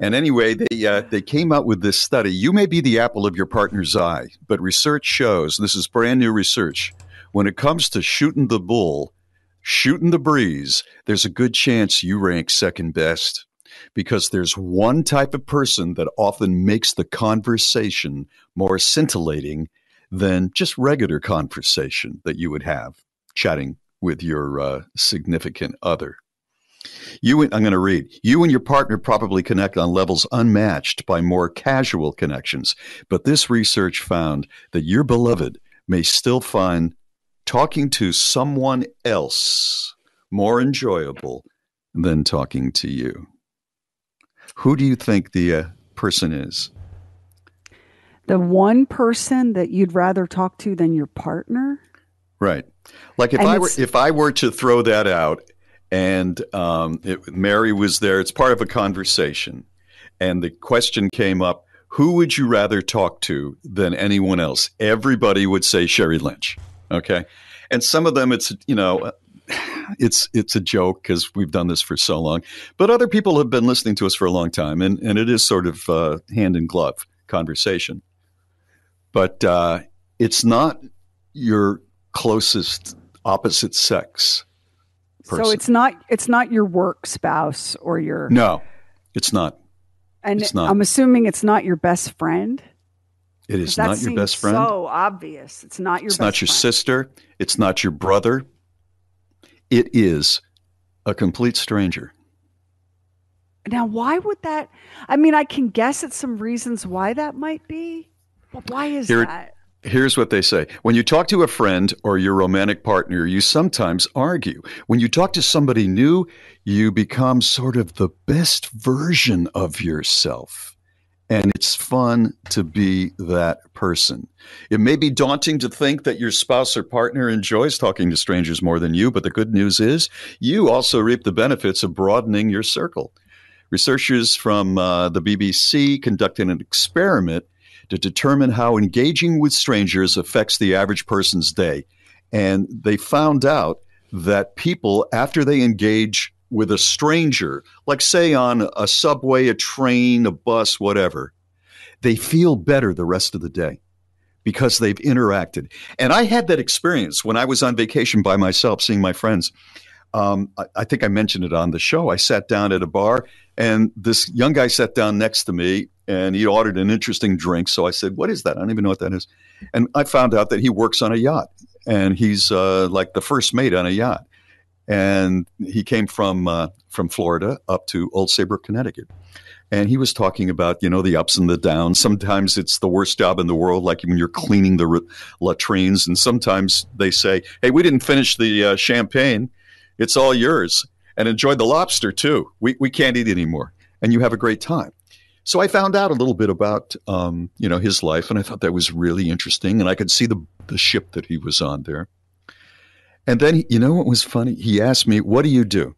And anyway, they uh, they came out with this study. You may be the apple of your partner's eye, but research shows, this is brand new research, when it comes to shooting the bull, shooting the breeze, there's a good chance you rank second best. Because there's one type of person that often makes the conversation more scintillating than just regular conversation that you would have chatting with your uh, significant other. You and, I'm going to read. You and your partner probably connect on levels unmatched by more casual connections. But this research found that your beloved may still find talking to someone else more enjoyable than talking to you. Who do you think the uh, person is? The one person that you'd rather talk to than your partner? Right. Like if and I were if I were to throw that out and um, it, Mary was there, it's part of a conversation. And the question came up, who would you rather talk to than anyone else? Everybody would say Sheri Lynch. Okay. And some of them it's, you know, It's it's a joke because we've done this for so long, but other people have been listening to us for a long time, and, and it is sort of uh, hand in glove conversation. But uh, it's not your closest opposite sex person. So it's not it's not your work spouse or your no, it's not. And it's not. I'm assuming it's not your best friend. It is not your best friend. So obvious. It's not your. It's best not your friend. Sister. It's not your brother. It is a complete stranger. Now, why would that? I mean, I can guess at some reasons why that might be, but why is Here, that? Here's what they say. When you talk to a friend or your romantic partner, you sometimes argue. When you talk to somebody new, you become sort of the best version of yourself. And it's fun to be that person. It may be daunting to think that your spouse or partner enjoys talking to strangers more than you, but the good news is you also reap the benefits of broadening your circle. Researchers from uh, the B B C conducted an experiment to determine how engaging with strangers affects the average person's day. And they found out that people, after they engage with a stranger, like say on a subway, a train, a bus, whatever, they feel better the rest of the day because they've interacted. And I had that experience when I was on vacation by myself, seeing my friends. Um, I, I think I mentioned it on the show. I sat down at a bar and this young guy sat down next to me and he ordered an interesting drink. So I said, what is that? I don't even know what that is. And I found out that he works on a yacht and he's uh, like the first mate on a yacht. And he came from uh, from Florida up to Old Saybrook, Connecticut. And he was talking about, you know, the ups and the downs. Sometimes it's the worst job in the world, like when you're cleaning the r- latrines. And sometimes they say, hey, we didn't finish the uh, champagne. It's all yours. And enjoy the lobster, too. We we can't eat anymore. And you have a great time. So I found out a little bit about, um, you know, his life. And I thought that was really interesting. And I could see the the ship that he was on there. And then, you know what was funny? He asked me, what do you do?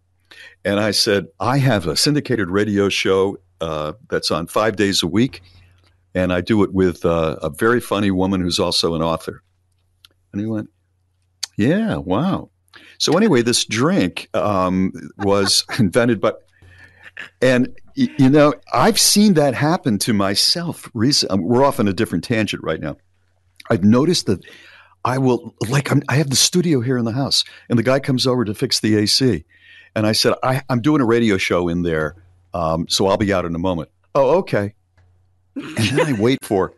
And I said, I have a syndicated radio show uh, that's on five days a week. And I do it with uh, a very funny woman who's also an author. And he went, yeah, wow. So anyway, this drink um, was invented by, and, you know, I've seen that happen to myself recently. We're off on a different tangent right now. I've noticed that I will, like, I'm, I have the studio here in the house, and the guy comes over to fix the A C. And I said, I, I'm doing a radio show in there, um, so I'll be out in a moment. Oh, okay. And then I wait for,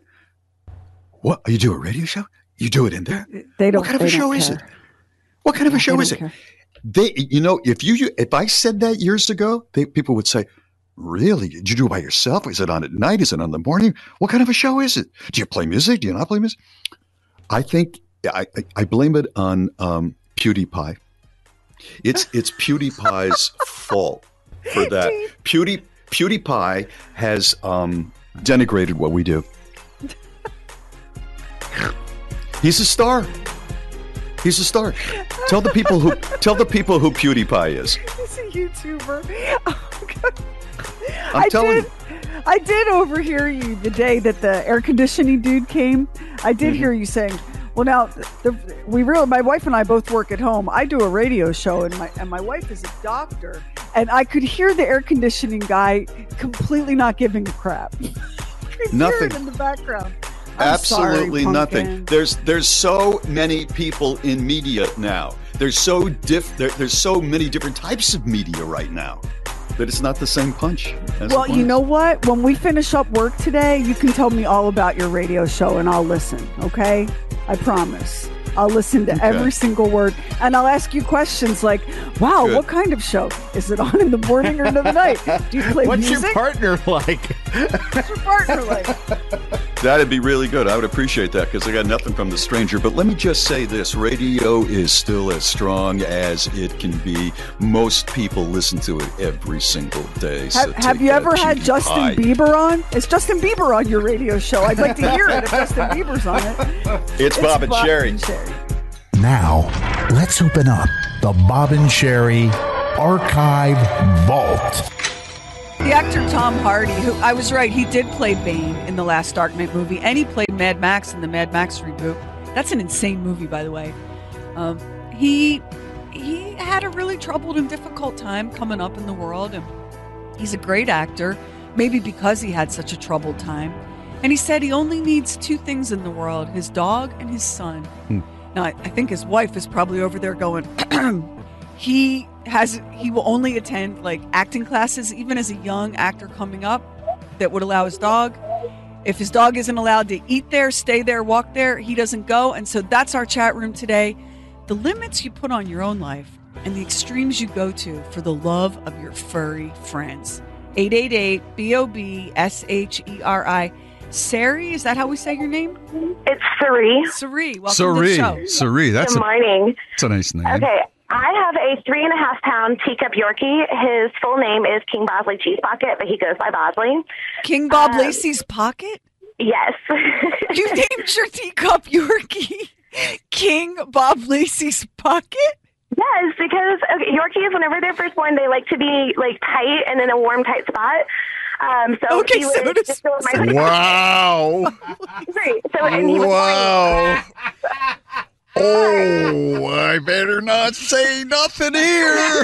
what? You do a radio show? You do it in there? They don't, what kind of a show is it? What kind of a show is it? They, you know, if you, if I said that years ago, they, people would say, Really? Did you do it by yourself? Is it on at night? Is it on in the morning? What kind of a show is it? Do you play music? Do you not play music? I think I, I, I blame it on um, PewDiePie. It's it's PewDiePie's fault for that. Pewdie, PewDiePie has um, denigrated what we do. He's a star. He's a star. Tell the people who tell the people who PewDiePie is. He's a YouTuber. Oh, God. I'm I telling did, you. I did overhear you the day that the air conditioning dude came. I did mm-hmm. hear you saying, well, now, the, we real, my wife and I both work at home. I do a radio show, and my and my wife is a doctor. And I could hear the air conditioning guy completely not giving a crap. I could Nothing. hear it in the background. I'm Absolutely sorry, nothing. There's there's so many people in media now. There's so diff. There, there's so many different types of media right now that it's not the same punch. Well, you know what? When we finish up work today, you can tell me all about your radio show, and I'll listen. Okay, I promise. I'll listen to okay. every single word, and I'll ask you questions like, "Wow, Good. what kind of show is it on in the morning or in the night? Do you play What's music? What's your partner like? What's your partner like?" That'd be really good. I would appreciate that because I got nothing from the stranger. But let me just say this. Radio is still as strong as it can be. Most people listen to it every single day. So have have you ever had Justin pie. Bieber on? Is Justin Bieber on your radio show? I'd like to hear it if Justin Bieber's on it. It's, it's Bob and Bob Sheri. And Sheri. Now, let's open up the Bob and Sheri Archive Vault. The actor Tom Hardy, who I was right, he did play Bane in the last Dark Knight movie, and he played Mad Max in the Mad Max reboot. That's an insane movie, by the way. Um, he he had a really troubled and difficult time coming up in the world, and he's a great actor, maybe because he had such a troubled time. And he said he only needs two things in the world, his dog and his son. Hmm. Now, I, I think his wife is probably over there going, he... Has he will only attend like acting classes, even as a young actor coming up, that would allow his dog. If his dog isn't allowed to eat there, stay there, walk there, he doesn't go. And so that's our chat room today. The limits you put on your own life and the extremes you go to for the love of your furry friends. eight eight eight B O B S H E R I. Sheri, is that how we say your name? It's Sheri. Sheri, welcome Sheri. to the show. Sheri, that's Good morning. A, that's a nice name. Okay. I have a three and a half pound teacup Yorkie. His full name is King Bosley Cheese Pocket, but he goes by Bosley. King Bob um, Lacey's Pocket? Yes. You named your teacup Yorkie King Bob Lacey's Pocket? Yes, because okay, Yorkies, whenever they're first born, they like to be like tight and in a warm, tight spot. Um, so okay, he was so just so my Wow. Right. So, and he was wow. Oh, I better not say nothing here. Here's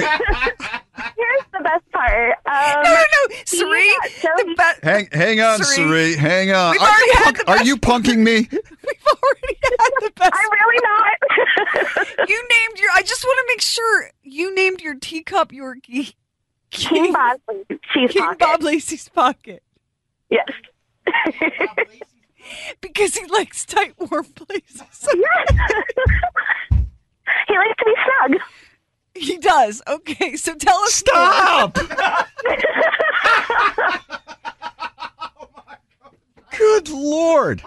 the best part. Um, no, no, no. Sheri. So the be- hang, hang on, Sheri. Sheri. Hang on. We've are you, punk- are you punking me? We've already had the best I'm really not. You named your, I just want to make sure you named your teacup Yorkie. King, King Bob Lacey's King Pocket. Bob Lacey's Pocket. Yes. Because he likes tight, warm places. Yes. He likes to be snug. He does. Okay, so tell us. Stop! Oh my God. Good Lord.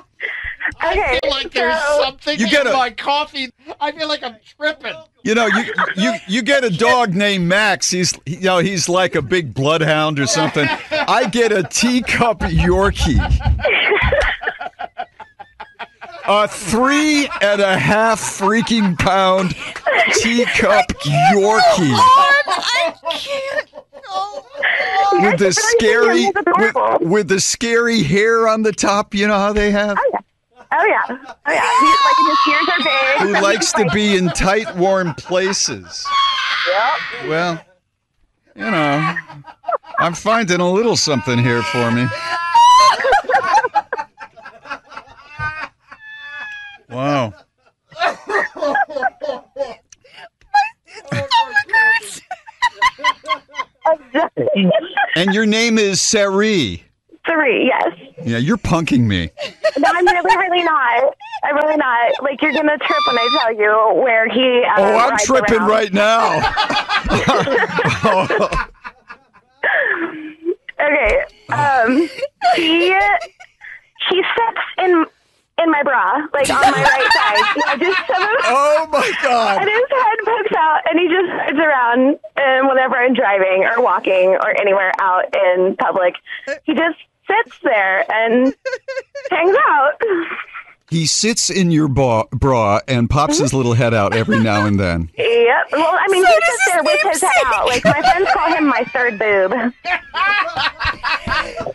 Okay, I feel like there's so, something you in get a, my coffee. I feel like I'm tripping. You know, you you, you get a dog named Max. He's you know he's like a big bloodhound or something. I get a teacup Yorkie. A three and a half freaking pound teacup Yorkie. I can't. Oh, oh. With the scary, with, with the scary hair on the top. You know how they have. Oh, yeah. Oh, yeah. Oh, yeah. He's like, his ears are big. Who likes to be in tight, warm places. Yep. Well, you know, I'm finding a little something here for me. Wow. Oh, my God. And your name is Sheri. Sheri, yes. Yeah, you're punking me. No, I'm really, really not. I'm really not. Like, you're going to trip when I tell you where he uh, Oh, I'm tripping around. Right now. Oh. Okay. Um, he he steps in in my bra, like on my right side. Yeah, just some of, oh my god! And his head pokes out, and he just rides around. And whenever I'm driving or walking or anywhere out in public, he just sits there and hangs out. He sits in your ba- bra and pops his little head out every now and then. Yep. Well, I mean, so he sits there with his head sake. out. Like, my friends call him my third boob.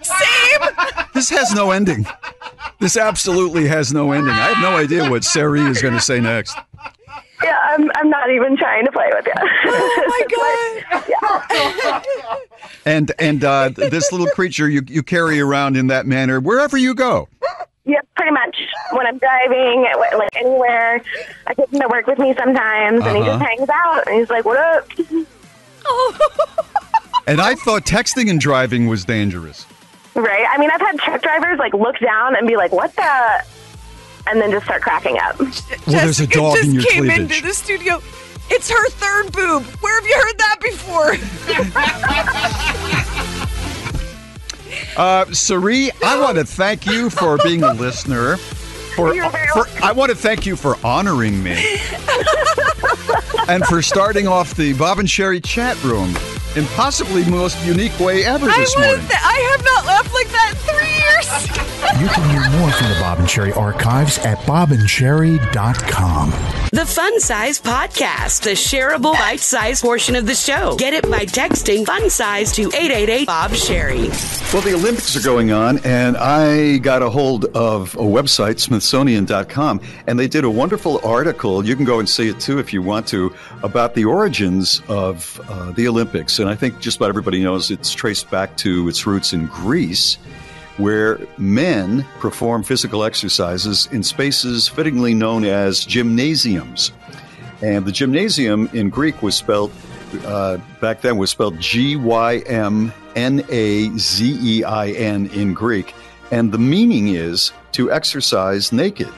Same. This has no ending. This absolutely has no ending. I have no idea what Sheri is going to say next. Yeah, I'm I'm not even trying to play with you. Oh, my God. Yeah. And, and uh, this little creature you, you carry around in that manner wherever you go. Yeah, pretty much. When I'm driving, like anywhere, I take him to work with me sometimes, uh-huh. and he just hangs out, and he's like, "What up?" Oh. And I thought texting and driving was dangerous. Right. I mean, I've had truck drivers like look down and be like, "What the?" and then just start cracking up. Well, there's a dog in your cleavage. Jessica just came into the studio. It's her third boob. Where have you heard that before? Uh, Sheri, I want to thank you for being a listener. For, for I want to thank you for honoring me and for starting off the Bob and Sheri chat room in possibly most unique way ever this I morning. Th- I have not laughed like that in three years. You can hear more from the Bob and Sheri archives at bob and sheri dot com. The Fun Size Podcast, the shareable bite-sized portion of the show. Get it by texting Fun Size to eight eight eight, B O B, S H E R I. Well, the Olympics are going on, and I got a hold of a website, Smithsonian dot com, and they did a wonderful article. You can go and see it, too, if you want to, about the origins of uh, the Olympics. And I think just about everybody knows it's traced back to its roots in Greece, where men perform physical exercises in spaces fittingly known as gymnasiums. And the gymnasium in Greek was spelled, uh, back then was spelled G Y M N A Z E I N in Greek. And the meaning is to exercise naked.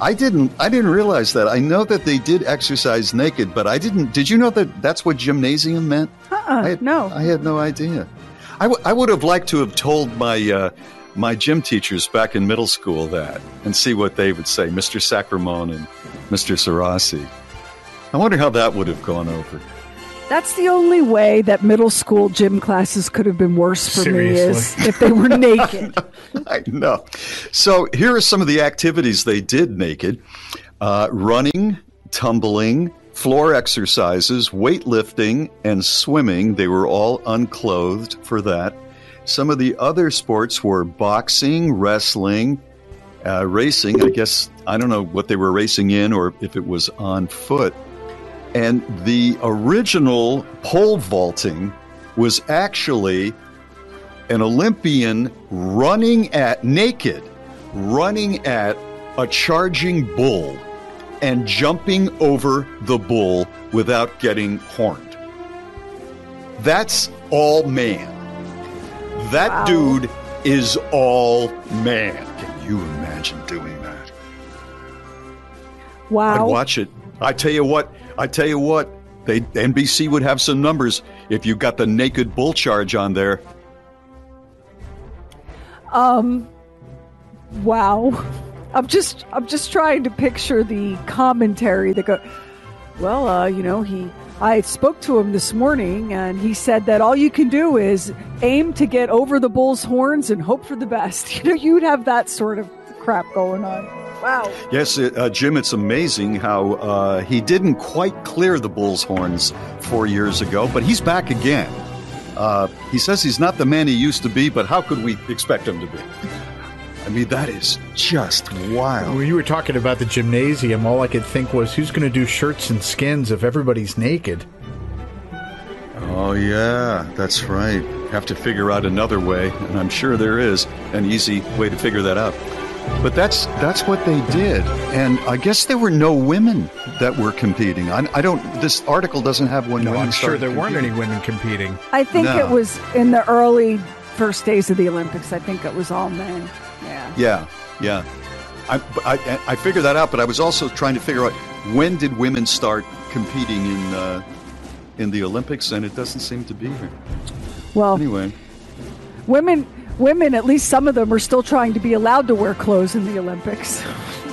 I didn't I didn't realize that. I know that they did exercise naked, but I didn't. Did you know that that's what gymnasium meant? Uh-uh, I had, no. I had no idea. I, w- I would have liked to have told my uh, my gym teachers back in middle school that and see what they would say, Mister Sacramone and Mister Sarasi. I wonder how that would have gone over. That's the only way that middle school gym classes could have been worse for Seriously? me is if they were naked. I know. So here are some of the activities they did naked. Uh, running, tumbling, floor exercises, weightlifting, and swimming. They were all unclothed for that. Some of the other sports were boxing, wrestling, uh, racing. I guess, I don't know what they were racing in or if it was on foot. And the original pole vaulting was actually an Olympian running at, naked, running at a charging bull and jumping over the bull without getting horned. That's all man. That wow. dude is all man. Can you imagine doing that? Wow. I'd watch it. I tell you what, I tell you what, they N B C would have some numbers if you got the naked bull charge on there. Um, wow. I'm just I'm just trying to picture the commentary that go, well, uh, you know, he I spoke to him this morning and he said that all you can do is aim to get over the bull's horns and hope for the best. You know, you'd have that sort of crap going on. Wow. Yes, uh, Jim, it's amazing how uh, he didn't quite clear the bull's horns four years ago, but he's back again. Uh, he says he's not the man he used to be, but how could we expect him to be? I mean, that is just wild. When you were talking about the gymnasium, all I could think was, who's going to do shirts and skins if everybody's naked? Oh, yeah, that's right. Have to figure out another way, and I'm sure there is an easy way to figure that out. But that's that's what they did, and I guess there were no women that were competing. I, I don't. This article doesn't have one. No, I'm sure there competing. weren't any women competing. I think no. it was in the early first days of the Olympics. I think it was all men. Yeah, yeah. I, I I figured that out, but I was also trying to figure out when did women start competing in uh, in the Olympics, and it doesn't seem to be here. Well, anyway, Women, women, at least some of them are still trying to be allowed to wear clothes in the Olympics.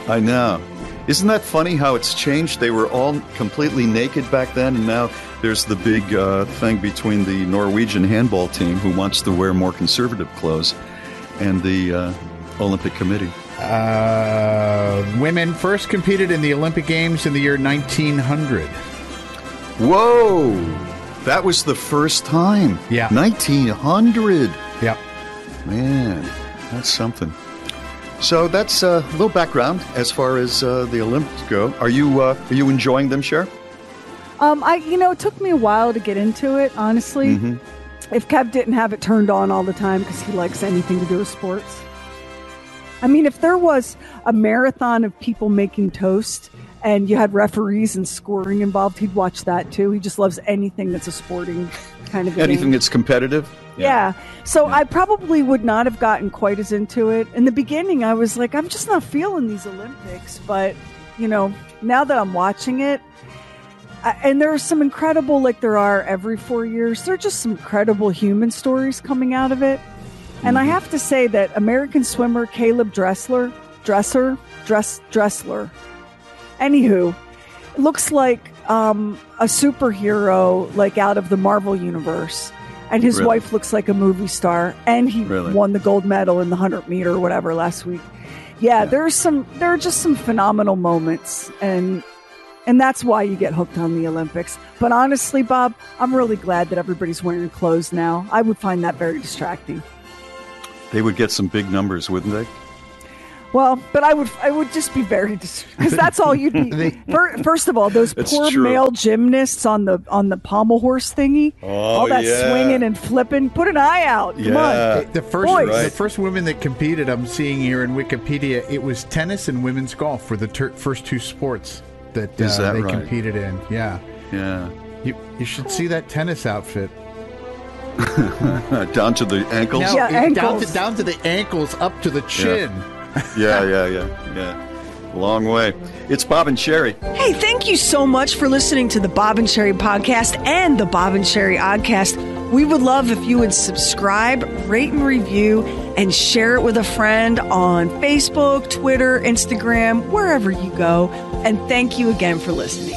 I know. Isn't that funny how it's changed? They were all completely naked back then, and now there's the big uh, thing between the Norwegian handball team, who wants to wear more conservative clothes, and the uh, Olympic Committee. Uh, women first competed in the Olympic Games in the year nineteen hundred. Whoa! That was the first time. Yeah. nineteen hundred. Yeah. Man, that's something. So that's a little background as far as uh, the Olympics go. Are you uh, are you enjoying them, Cher? Um, I you know, it took me a while to get into it, honestly. Mm-hmm. If Kev didn't have it turned on all the time because he likes anything to do with sports. I mean, if there was a marathon of people making toast and you had referees and scoring involved, he'd watch that too. He just loves anything that's a sporting kind of anything game. That's competitive. Yeah. yeah. So yeah. I probably would not have gotten quite as into it. In the beginning, I was like, I'm just not feeling these Olympics. But, you know, now that I'm watching it, I, and there are some incredible, like there are every four years, there are just some incredible human stories coming out of it. Mm-hmm. And I have to say that American swimmer Caleb Dressler, Dresser, Dress, Dressler, anywho, looks like um, a superhero, like out of the Marvel universe. And his really? wife looks like a movie star, and he really? won the gold medal in the hundred meter or whatever last week. Yeah, yeah. there's some there are just some phenomenal moments, and and that's why you get hooked on the Olympics. But honestly, Bob, I'm really glad that everybody's wearing clothes now. I would find that very distracting. They would get some big numbers, wouldn't they? Well, but I would I would just be very distracted, because that's all you'd be. First of all, those it's poor true. male gymnasts on the on the pommel horse thingy, oh, all that yeah. swinging and flipping. Put an eye out. Come yeah. on. The first right. the first women that competed, I'm seeing here in Wikipedia, it was tennis and women's golf were the ter- first two sports that, uh, that they right? competed in. Yeah. Yeah. You you should see that tennis outfit. Down to the ankles. Now, yeah, ankles. Down to down to the ankles, up to the chin. Yeah. yeah, yeah, yeah, yeah. Long way. It's Bob and Sheri. Hey, thank you so much for listening to the Bob and Sheri podcast and the Bob and Sheri Oddcast. We would love if you would subscribe, rate and review, and share it with a friend on Facebook, Twitter, Instagram, wherever you go. And thank you again for listening.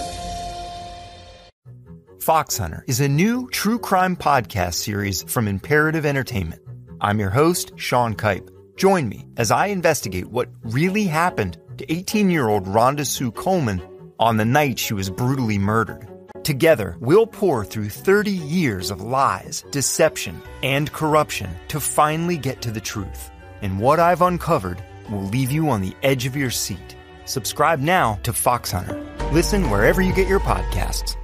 Fox Hunter is a new true crime podcast series from Imperative Entertainment. I'm your host, Sean Kipe. Join me as I investigate what really happened to eighteen-year-old Rhonda Sue Coleman on the night she was brutally murdered. Together, we'll pore through thirty years of lies, deception, and corruption to finally get to the truth. And what I've uncovered will leave you on the edge of your seat. Subscribe now to Fox Hunter. Listen wherever you get your podcasts.